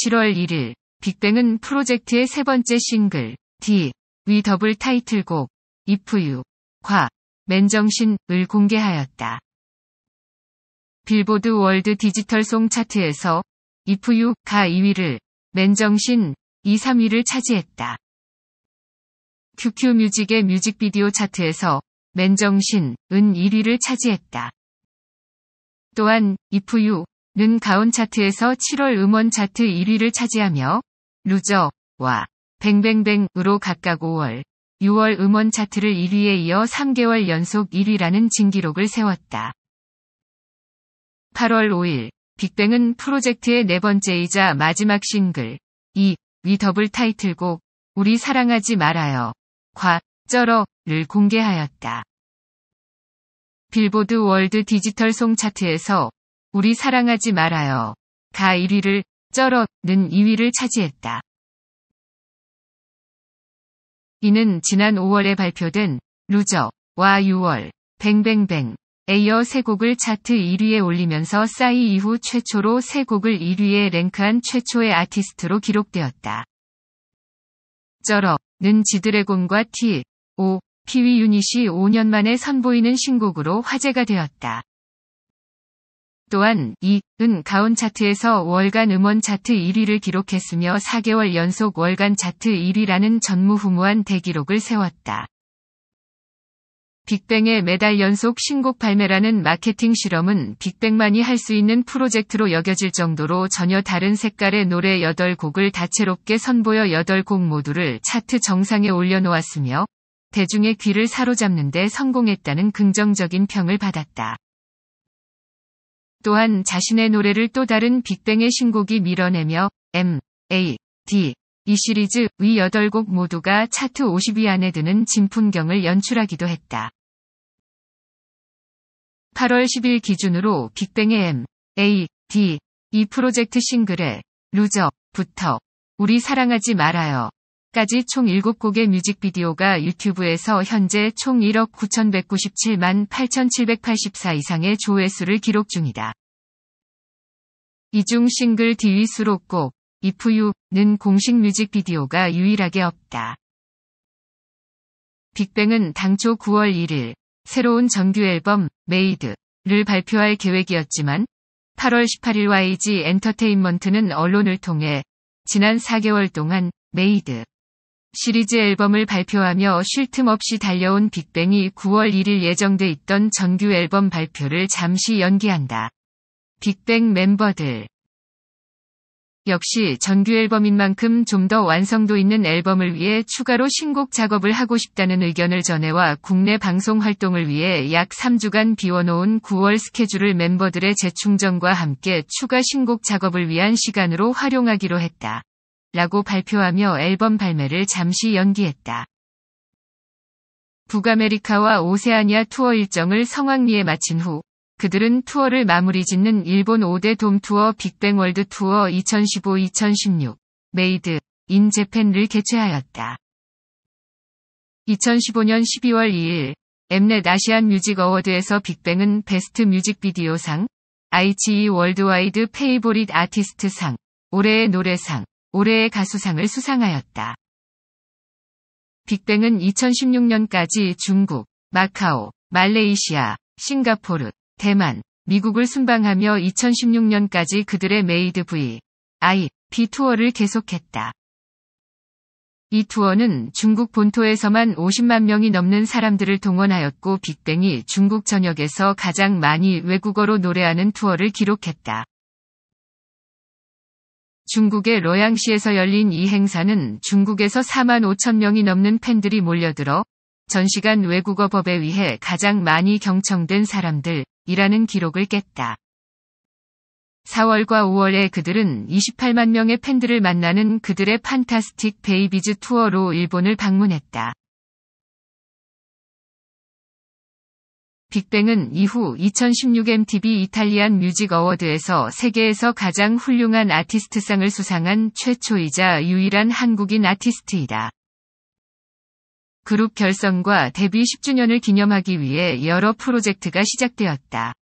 7월 1일 빅뱅은 프로젝트의 세 번째 싱글 D, 위 더블 타이틀곡 If You, 과, 맨정신을 공개하였다. 빌보드 월드 디지털 송 차트에서 If You, 가 2위를, 맨정신, 2, 3위를 차지했다. QQ뮤직의 뮤직비디오 차트에서 맨정신은 1위를 차지했다. 또한 If You는 가온 차트에서 7월 음원 차트 1위를 차지하며 루저와 뱅뱅뱅으로 각각 5월, 6월 음원 차트를 1위에 이어 3개월 연속 1위라는 진기록을 세웠다. 8월 5일, 빅뱅은 프로젝트의 네 번째이자 마지막 싱글 2, 위 더블 타이틀곡 우리 사랑하지 말아요, 과, 쩔어를 공개하였다. 빌보드 월드 디지털 송 차트에서 우리 사랑하지 말아요, 가 1위를, 쩔어는 2위를 차지했다. 이는 지난 5월에 발표된 루저와 6월, 뱅뱅뱅, 에이어 세 곡을 차트 1위에 올리면서 싸이 이후 최초로 세 곡을 1위에 랭크한 최초의 아티스트로 기록되었다. 쩔어는 지드래곤과 T.O.P 유닛이 5년 만에 선보이는 신곡으로 화제가 되었다. 또한 이은 가온 차트에서 월간 음원 차트 1위를 기록했으며 4개월 연속 월간 차트 1위라는 전무후무한 대기록을 세웠다. 빅뱅의 매달 연속 신곡 발매라는 마케팅 실험은 빅뱅만이 할 수 있는 프로젝트로 여겨질 정도로 전혀 다른 색깔의 노래 8곡을 다채롭게 선보여 8곡 모두를 차트 정상에 올려놓았으며 대중의 귀를 사로잡는 데 성공했다는 긍정적인 평을 받았다. 또한 자신의 노래를 또 다른 빅뱅의 신곡이 밀어내며 M, A, D, 이 시리즈 위 8곡 모두가 차트 50위 안에 드는 진풍경을 연출하기도 했다. 8월 10일 기준으로 빅뱅의 M, A, D, 이 프로젝트 싱글의 루저부터 우리 사랑하지 말아요 까지 총 7곡의 뮤직비디오가 유튜브에서 현재 총 1억 9,197만 8,784 이상의 조회수를 기록 중이다. 이 중 싱글 D 수록곡 If You는 공식 뮤직비디오가 유일하게 없다. 빅뱅은 당초 9월 1일 새로운 정규 앨범 메이드를 발표할 계획이었지만 8월 18일 YG 엔터테인먼트는 언론을 통해 지난 4개월 동안 메이드 시리즈 앨범을 발표하며 쉴 틈 없이 달려온 빅뱅이 9월 1일 예정돼 있던 정규 앨범 발표를 잠시 연기한다. 빅뱅 멤버들 역시 정규 앨범인 만큼 좀 더 완성도 있는 앨범을 위해 추가로 신곡 작업을 하고 싶다는 의견을 전해와 국내 방송 활동을 위해 약 3주간 비워놓은 9월 스케줄을 멤버들의 재충전과 함께 추가 신곡 작업을 위한 시간으로 활용하기로 했다. 라고 발표하며 앨범 발매를 잠시 연기했다. 북아메리카와 오세아니아 투어 일정을 성황리에 마친 후 그들은 투어를 마무리 짓는 일본 5대 돔 투어 빅뱅 월드 투어 2015-2016 메이드 인 재팬를 개최하였다. 2015년 12월 2일 엠넷 아시안 뮤직 어워드에서 빅뱅은 베스트 뮤직비디오상, IGE 월드와이드 페이보릿 아티스트상, 올해의 노래상, 올해의 가수상을 수상하였다. 빅뱅은 2016년까지 중국, 마카오, 말레이시아, 싱가포르, 대만, 미국을 순방하며 2016년까지 그들의 메이드 V.I.P 투어를 계속했다. 이 투어는 중국 본토에서만 50만 명이 넘는 사람들을 동원하였고 빅뱅이 중국 전역에서 가장 많이 외국어로 노래하는 투어를 기록했다. 중국의 러양시에서 열린 이 행사는 중국에서 4만 5천 명이 넘는 팬들이 몰려들어 전시간 외국어 법에 의해 가장 많이 경청된 사람들이라는 기록을 깼다. 4월과 5월에 그들은 28만 명의 팬들을 만나는 그들의 판타스틱 베이비즈 투어로 일본을 방문했다. 빅뱅은 이후 2016 MTV 이탈리안 뮤직 어워드에서 세계에서 가장 훌륭한 아티스트상을 수상한 최초이자 유일한 한국인 아티스트이다. 그룹 결성과 데뷔 10주년을 기념하기 위해 여러 프로젝트가 시작되었다.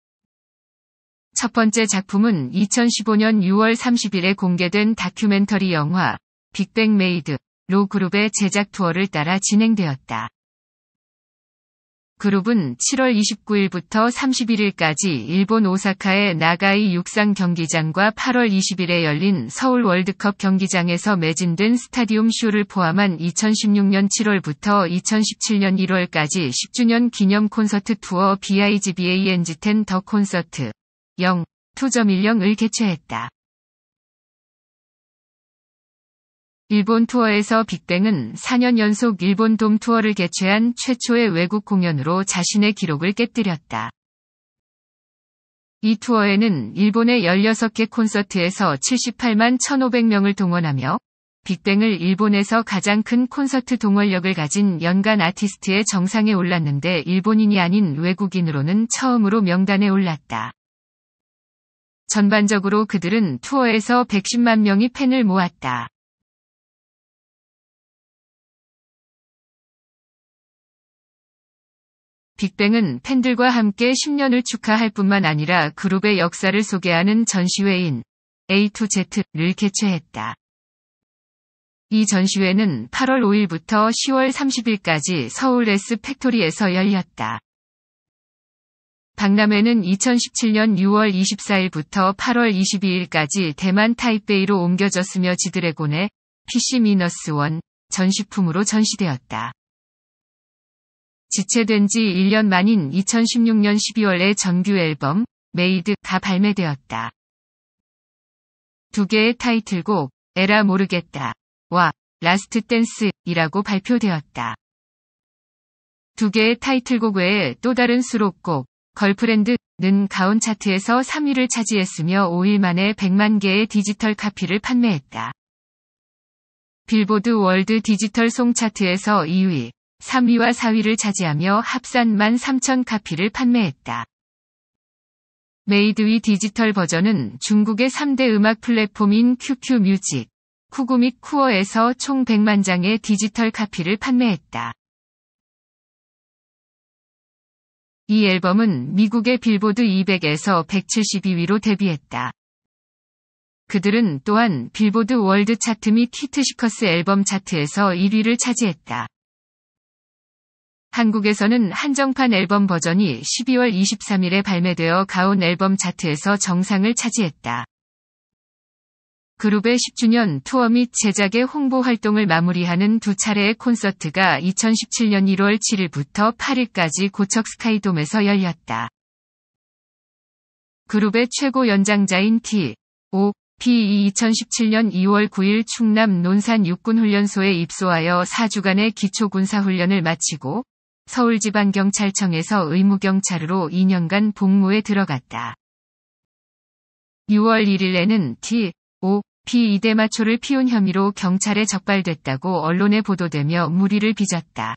첫 번째 작품은 2015년 6월 30일에 공개된 다큐멘터리 영화 빅뱅 메이드로 그룹의 제작 투어를 따라 진행되었다. 그룹은 7월 29일부터 31일까지 일본 오사카의 나가이 육상 경기장과 8월 20일에 열린 서울 월드컵 경기장에서 매진된 스타디움 쇼를 포함한 2016년 7월부터 2017년 1월까지 10주년 기념 콘서트 투어 BIGBANG10 더 콘서트 0.2.10을 개최했다. 일본 투어에서 빅뱅은 4년 연속 일본 돔 투어를 개최한 최초의 외국 공연으로 자신의 기록을 깨뜨렸다. 이 투어에는 일본의 16개 콘서트에서 78만 1,500명을 동원하며 빅뱅을 일본에서 가장 큰 콘서트 동원력을 가진 연간 아티스트의 정상에 올랐는데 일본인이 아닌 외국인으로는 처음으로 명단에 올랐다. 전반적으로 그들은 투어에서 110만 명이 팬을 모았다. 빅뱅은 팬들과 함께 10년을 축하할 뿐만 아니라 그룹의 역사를 소개하는 전시회인 A2Z를 개최했다. 이 전시회는 8월 5일부터 10월 30일까지 서울 S 팩토리에서 열렸다. 박람회는 2017년 6월 24일부터 8월 22일까지 대만 타이베이로 옮겨졌으며 지드래곤의 PC-1 전시품으로 전시되었다. 지체된 지 1년 만인 2016년 12월에 정규 앨범 메이드가 발매되었다. 두 개의 타이틀곡 에라 모르겠다와 라스트 댄스이라고 발표되었다. 두 개의 타이틀곡 외에 또 다른 수록곡 걸프렌드는 가온 차트에서 3위를 차지했으며 5일 만에 100만 개의 디지털 카피를 판매했다. 빌보드 월드 디지털 송 차트에서 2위, 3위와 4위를 차지하며 합산 13,000 카피를 판매했다. 메이드위 디지털 버전은 중국의 3대 음악 플랫폼인 QQ뮤직, 쿠구 및 쿠어에서 총 100만 장의 디지털 카피를 판매했다. 이 앨범은 미국의 빌보드 200에서 172위로 데뷔했다. 그들은 또한 빌보드 월드 차트 및 히트시커스 앨범 차트에서 1위를 차지했다. 한국에서는 한정판 앨범 버전이 12월 23일에 발매되어 가온 앨범 차트에서 정상을 차지했다. 그룹의 10주년 투어 및 제작의 홍보 활동을 마무리하는 두 차례의 콘서트가 2017년 1월 7일부터 8일까지 고척 스카이돔에서 열렸다. 그룹의 최고 연장자인 T.O.P. 2017년 2월 9일 충남 논산 육군훈련소에 입소하여 4주간의 기초군사훈련을 마치고 서울지방경찰청에서 의무경찰으로 2년간 복무에 들어갔다. 6월 1일에는 T.O.P. 이대마초를 피운 혐의로 경찰에 적발됐다고 언론에 보도되며 물의를 빚었다.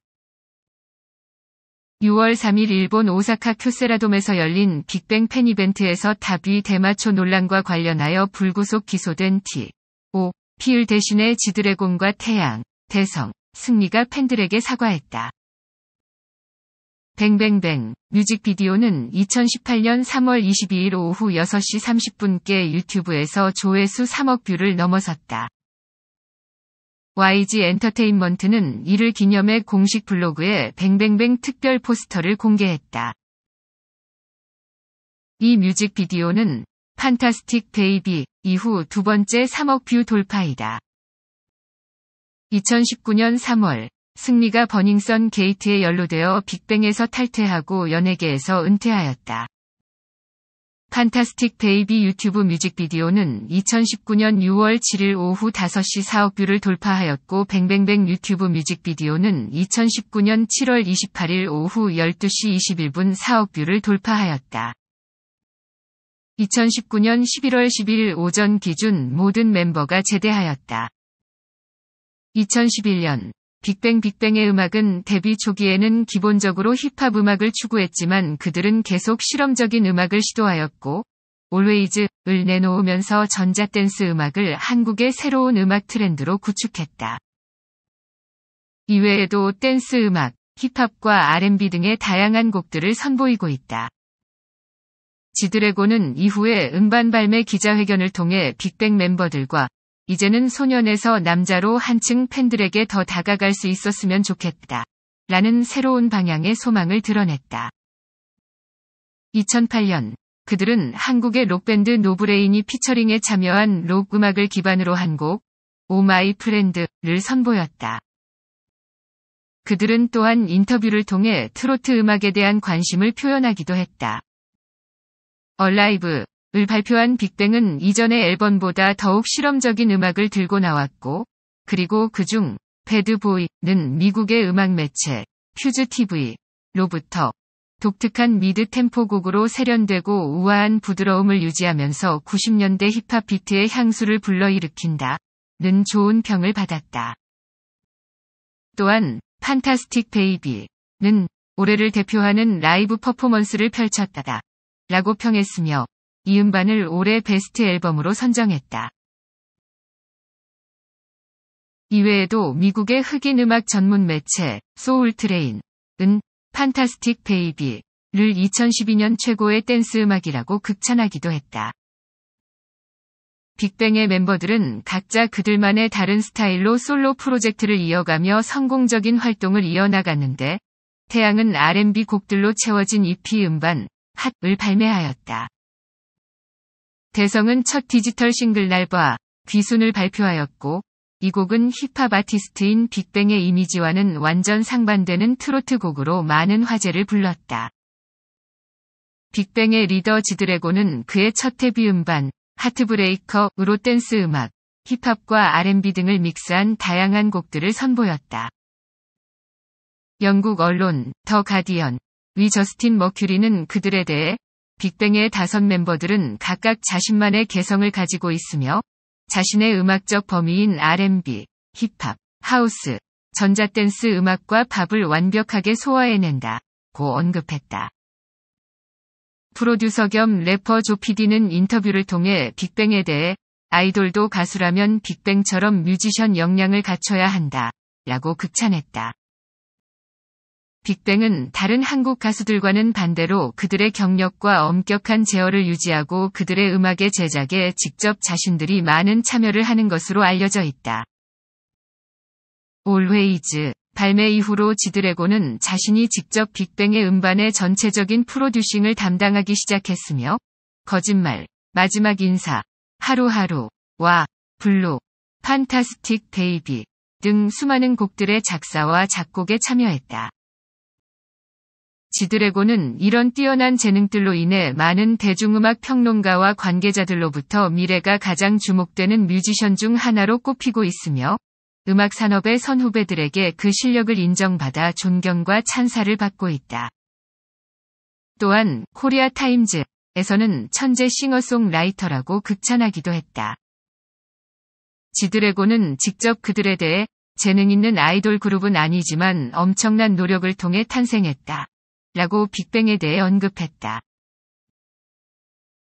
6월 3일 일본 오사카 큐세라돔에서 열린 빅뱅 팬 이벤트에서 탑이 대마초 논란과 관련하여 불구속 기소된 T.O.P을 대신해 지드래곤과 태양, 대성, 승리가 팬들에게 사과했다. 뱅뱅뱅 뮤직비디오는 2018년 3월 22일 오후 6시 30분께 유튜브에서 조회수 3억 뷰를 넘어섰다. YG 엔터테인먼트는 이를 기념해 공식 블로그에 뱅뱅뱅 특별 포스터를 공개했다. 이 뮤직비디오는 판타스틱 베이비 이후 두 번째 3억 뷰 돌파이다. 2019년 3월 승리가 버닝썬 게이트에 연루되어 빅뱅에서 탈퇴하고 연예계에서 은퇴하였다. 판타스틱 베이비 유튜브 뮤직비디오는 2019년 6월 7일 오후 5시 4억 뷰를 돌파하였고 뱅뱅뱅 유튜브 뮤직비디오는 2019년 7월 28일 오후 12시 21분 4억 뷰를 돌파하였다. 2019년 11월 11일 오전 기준 모든 멤버가 제대하였다. 2011년 빅뱅의 음악은 데뷔 초기에는 기본적으로 힙합 음악을 추구했지만 그들은 계속 실험적인 음악을 시도하였고 Always을 내놓으면서 전자댄스 음악을 한국의 새로운 음악 트렌드로 구축했다. 이외에도 댄스 음악, 힙합과 R&B 등의 다양한 곡들을 선보이고 있다. 지드래곤은 이후에 음반 발매 기자회견을 통해 빅뱅 멤버들과 이제는 소년에서 남자로 한층 팬들에게 더 다가갈 수 있었으면 좋겠다. 라는 새로운 방향의 소망을 드러냈다. 2008년, 그들은 한국의 록밴드 노브레인이 피처링에 참여한 록 음악을 기반으로 한 곡, 오 마이 프렌드를 선보였다. 그들은 또한 인터뷰를 통해 트로트 음악에 대한 관심을 표현하기도 했다. 얼라이브 을 발표한 빅뱅은 이전의 앨범보다 더욱 실험적인 음악을 들고 나왔고, 그리고 그중 배드보이는 미국의 음악 매체 퓨즈TV로부터 독특한 미드템포 곡으로 세련되고 우아한 부드러움을 유지하면서 90년대 힙합 비트의 향수를 불러일으킨다는 좋은 평을 받았다. 또한 판타스틱 베이비는 올해를 대표하는 라이브 퍼포먼스를 펼쳤다라고 평했으며 이 음반을 올해 베스트 앨범으로 선정했다. 이외에도 미국의 흑인 음악 전문 매체 소울트레인은 판타스틱 베이비를 2012년 최고의 댄스 음악이라고 극찬하기도 했다. 빅뱅의 멤버들은 각자 그들만의 다른 스타일로 솔로 프로젝트를 이어가며 성공적인 활동을 이어나갔는데 태양은 R&B 곡들로 채워진 EP 음반 핫을 발매하였다. 대성은 첫 디지털 싱글 날봐 귀순을 발표하였고 이 곡은 힙합 아티스트인 빅뱅의 이미지와는 완전 상반되는 트로트 곡으로 많은 화제를 불렀다. 빅뱅의 리더 지드래곤은 그의 첫 데뷔 음반 하트브레이커으로 댄스 음악, 힙합과 R&B 등을 믹스한 다양한 곡들을 선보였다. 영국 언론 더 가디언 위 저스틴 머큐리는 그들에 대해 빅뱅의 5 멤버들은 각각 자신만의 개성을 가지고 있으며 자신의 음악적 범위인 R&B, 힙합, 하우스, 전자댄스 음악과 팝을 완벽하게 소화해낸다고 언급했다. 프로듀서 겸 래퍼 조피디는 인터뷰를 통해 빅뱅에 대해 아이돌도 가수라면 빅뱅처럼 뮤지션 역량을 갖춰야 한다라고 극찬했다. 빅뱅은 다른 한국 가수들과는 반대로 그들의 경력과 엄격한 제어를 유지하고 그들의 음악의 제작에 직접 자신들이 많은 참여를 하는 것으로 알려져 있다. Always 발매 이후로 지드래곤은 자신이 직접 빅뱅의 음반의 전체적인 프로듀싱을 담당하기 시작했으며 거짓말, 마지막 인사, 하루하루, 와, 블루, 판타스틱 베이비 등 수많은 곡들의 작사와 작곡에 참여했다. 지드래곤은 이런 뛰어난 재능들로 인해 많은 대중음악 평론가와 관계자들로부터 미래가 가장 주목되는 뮤지션 중 하나로 꼽히고 있으며 음악 산업의 선후배들에게 그 실력을 인정받아 존경과 찬사를 받고 있다. 또한 코리아 타임즈에서는 천재 싱어송라이터라고 극찬하기도 했다. 지드래곤은 직접 그들에 대해 재능 있는 아이돌 그룹은 아니지만 엄청난 노력을 통해 탄생했다. 라고 빅뱅에 대해 언급했다.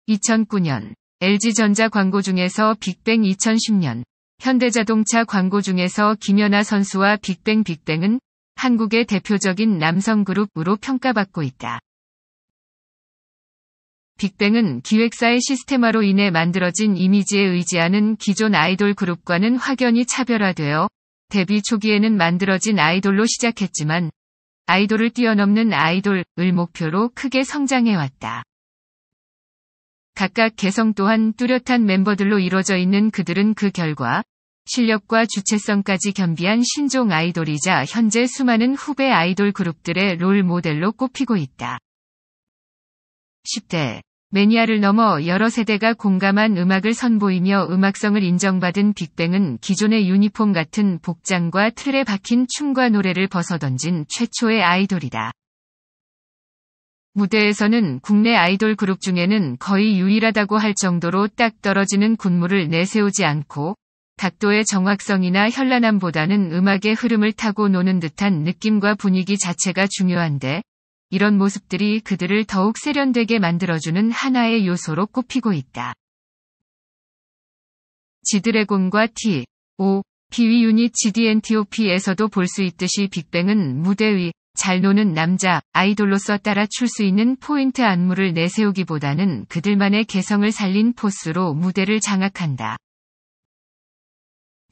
2009년 LG전자 광고 중에서 빅뱅 2010년 현대자동차 광고 중에서 김연아 선수와 빅뱅은 한국의 대표적인 남성 그룹으로 평가받고 있다. 빅뱅은 기획사의 시스템화로 인해 만들어진 이미지에 의지하는 기존 아이돌 그룹과는 확연히 차별화되어 데뷔 초기에는 만들어진 아이돌로 시작했지만 아이돌을 뛰어넘는 아이돌을 목표로 크게 성장해왔다. 각각 개성 또한 뚜렷한 멤버들로 이루어져 있는 그들은 그 결과 실력과 주체성까지 겸비한 신종 아이돌이자 현재 수많은 후배 아이돌 그룹들의 롤 모델로 꼽히고 있다. 10대 매니아를 넘어 여러 세대가 공감한 음악을 선보이며 음악성을 인정받은 빅뱅은 기존의 유니폼 같은 복장과 틀에 박힌 춤과 노래를 벗어던진 최초의 아이돌이다. 무대에서는 국내 아이돌 그룹 중에는 거의 유일하다고 할 정도로 딱 떨어지는 군무를 내세우지 않고 각도의 정확성이나 현란함보다는 음악의 흐름을 타고 노는 듯한 느낌과 분위기 자체가 중요한데 이런 모습들이 그들을 더욱 세련되게 만들어주는 하나의 요소로 꼽히고 있다. 지드래곤과 T.O.P 유닛 T.O.P에서도 볼 수 있듯이 빅뱅은 무대 위 잘 노는 남자 아이돌로서 따라 출 수 있는 포인트 안무를 내세우기보다는 그들만의 개성을 살린 포스로 무대를 장악한다.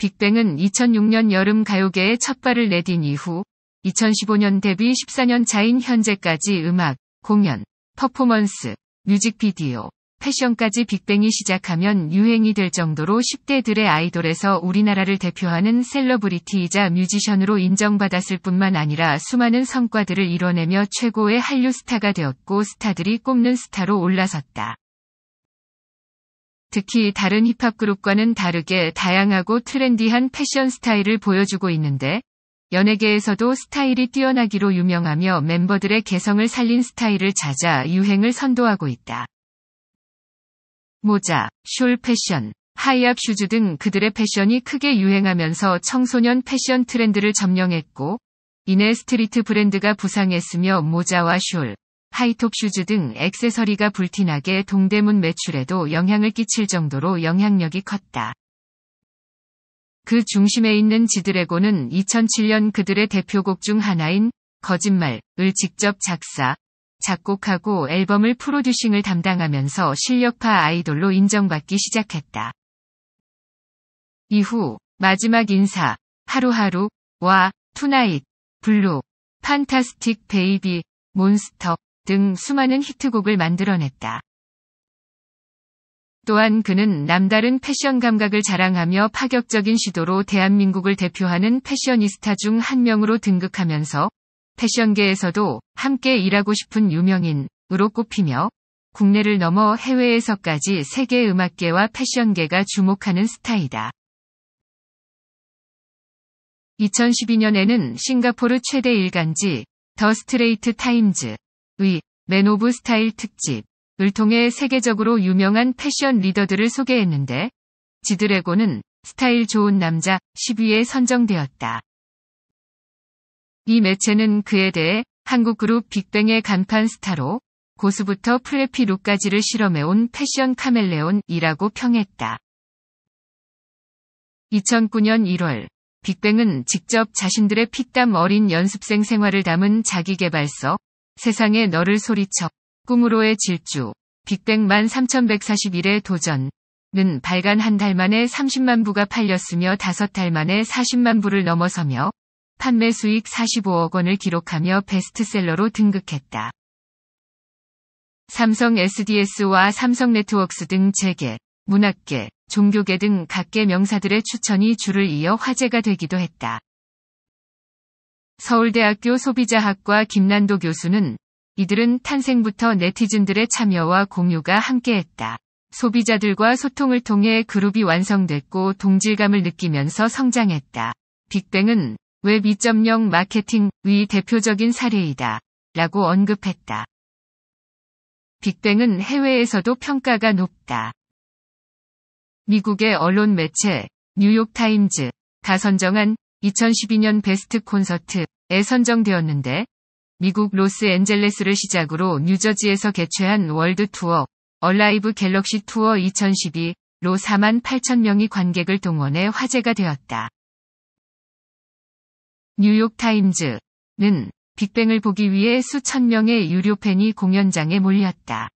빅뱅은 2006년 여름 가요계에 첫발을 내딘 이후 2015년 데뷔 14년 차인 현재까지 음악, 공연, 퍼포먼스, 뮤직비디오, 패션까지 빅뱅이 시작하면 유행이 될 정도로 10대들의 아이돌에서 우리나라를 대표하는 셀러브리티이자 뮤지션으로 인정받았을 뿐만 아니라 수많은 성과들을 이뤄내며 최고의 한류 스타가 되었고 스타들이 꼽는 스타로 올라섰다. 특히 다른 힙합 그룹과는 다르게 다양하고 트렌디한 패션 스타일을 보여주고 있는데 연예계에서도 스타일이 뛰어나기로 유명하며 멤버들의 개성을 살린 스타일을 찾아 유행을 선도하고 있다. 모자, 숄 패션, 하이압 슈즈 등 그들의 패션이 크게 유행하면서 청소년 패션 트렌드를 점령했고 이내 스트리트 브랜드가 부상했으며 모자와 숄, 하이톱 슈즈 등 액세서리가 불티나게 동대문 매출에도 영향을 끼칠 정도로 영향력이 컸다. 그 중심에 있는 지드래곤은 2007년 그들의 대표곡 중 하나인 거짓말을 직접 작사, 작곡하고 앨범을 프로듀싱을 담당하면서 실력파 아이돌로 인정받기 시작했다. 이후 마지막 인사, 하루하루, 와, 투나잇, 블루, 판타스틱 베이비, 몬스터 등 수많은 히트곡을 만들어냈다. 또한 그는 남다른 패션 감각을 자랑하며 파격적인 시도로 대한민국을 대표하는 패셔니스타 중 한 명으로 등극하면서 패션계에서도 함께 일하고 싶은 유명인으로 꼽히며 국내를 넘어 해외에서까지 세계 음악계와 패션계가 주목하는 스타이다. 2012년에는 싱가포르 최대 일간지 더 스트레이트 타임즈의 맨 오브 스타일 특집 을 통해 세계적으로 유명한 패션 리더들을 소개했는데 지드래곤은 스타일 좋은 남자 10위에 선정되었다. 이 매체는 그에 대해 한국 그룹 빅뱅의 간판 스타로 고수부터 플래피 룩까지를 실험해온 패션 카멜레온이라고 평했다. 2009년 1월 빅뱅은 직접 자신들의 피땀 어린 연습생 생활을 담은 자기개발서 세상에 너를 소리쳐 꿈으로의 질주, 빅뱅 13,141의 도전은 발간 한 달 만에 30만 부가 팔렸으며 5달 만에 40만 부를 넘어서며 판매 수익 45억 원을 기록하며 베스트셀러로 등극했다. 삼성 SDS와 삼성 네트워크스 등 재계, 문학계, 종교계 등 각계 명사들의 추천이 줄을 이어 화제가 되기도 했다. 서울대학교 소비자학과 김난도 교수는 이들은 탄생부터 네티즌들의 참여와 공유가 함께했다. 소비자들과 소통을 통해 그룹이 완성됐고 동질감을 느끼면서 성장했다. 빅뱅은 웹 2.0 마케팅의 대표적인 사례이다. 라고 언급했다. 빅뱅은 해외에서도 평가가 높다. 미국의 언론 매체 뉴욕타임즈가 선정한 2012년 베스트 콘서트에 선정되었는데 미국 로스앤젤레스를 시작으로 뉴저지에서 개최한 월드 투어 얼라이브 갤럭시 투어 2012로 48,000명이 관객을 동원해 화제가 되었다. 뉴욕타임즈는 빅뱅을 보기 위해 수천 명의 유료 팬이 공연장에 몰렸다.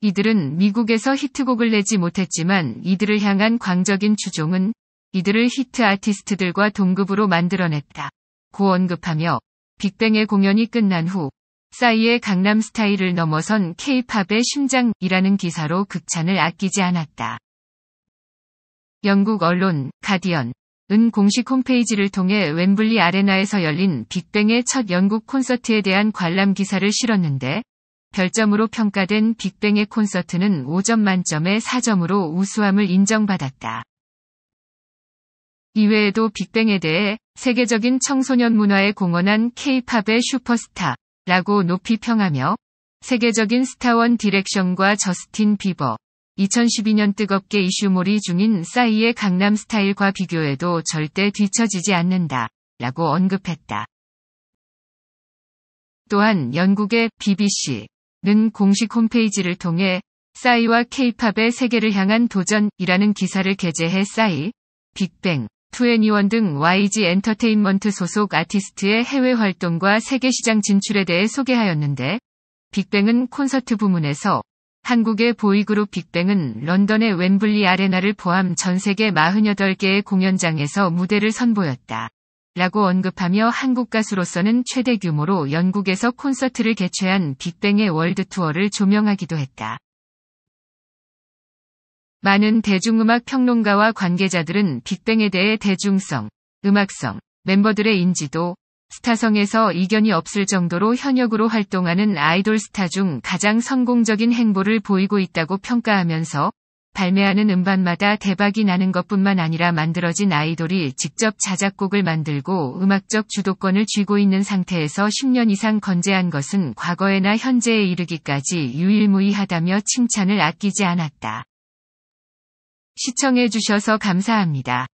이들은 미국에서 히트곡을 내지 못했지만 이들을 향한 광적인 추종은 이들을 히트 아티스트들과 동급으로 만들어냈다. 고 언급하며 빅뱅의 공연이 끝난 후 싸이의 강남 스타일을 넘어선 K-팝의 심장이라는 기사로 극찬을 아끼지 않았다. 영국 언론 가디언은 공식 홈페이지를 통해 웸블리 아레나에서 열린 빅뱅의 첫 영국 콘서트에 대한 관람 기사를 실었는데 별점으로 평가된 빅뱅의 콘서트는 5점 만점에 4점으로 우수함을 인정받았다. 이외에도 빅뱅에 대해 세계적인 청소년 문화에 공헌한 K-팝의 슈퍼스타라고 높이 평하며 세계적인 스타원 디렉션과 저스틴 비버, 2012년 뜨겁게 이슈몰이 중인 싸이의 강남 스타일과 비교해도 절대 뒤처지지 않는다. 라고 언급했다. 또한 영국의 BBC는 공식 홈페이지를 통해 싸이와 K-팝의 세계를 향한 도전이라는 기사를 게재해 싸이, 빅뱅, 2NE1 등 YG 엔터테인먼트 소속 아티스트의 해외 활동과 세계 시장 진출에 대해 소개하였는데 빅뱅은 콘서트 부문에서 한국의 보이그룹 빅뱅은 런던의 웸블리 아레나를 포함 전 세계 48개의 공연장에서 무대를 선보였다. 라고 언급하며 한국 가수로서는 최대 규모로 영국에서 콘서트를 개최한 빅뱅의 월드 투어를 조명하기도 했다. 많은 대중음악 평론가와 관계자들은 빅뱅에 대해 대중성, 음악성, 멤버들의 인지도, 스타성에서 이견이 없을 정도로 현역으로 활동하는 아이돌 스타 중 가장 성공적인 행보를 보이고 있다고 평가하면서 발매하는 음반마다 대박이 나는 것뿐만 아니라 만들어진 아이돌이 직접 자작곡을 만들고 음악적 주도권을 쥐고 있는 상태에서 10년 이상 건재한 것은 과거에나 현재에 이르기까지 유일무이하다며 칭찬을 아끼지 않았다. 시청해주셔서 감사합니다.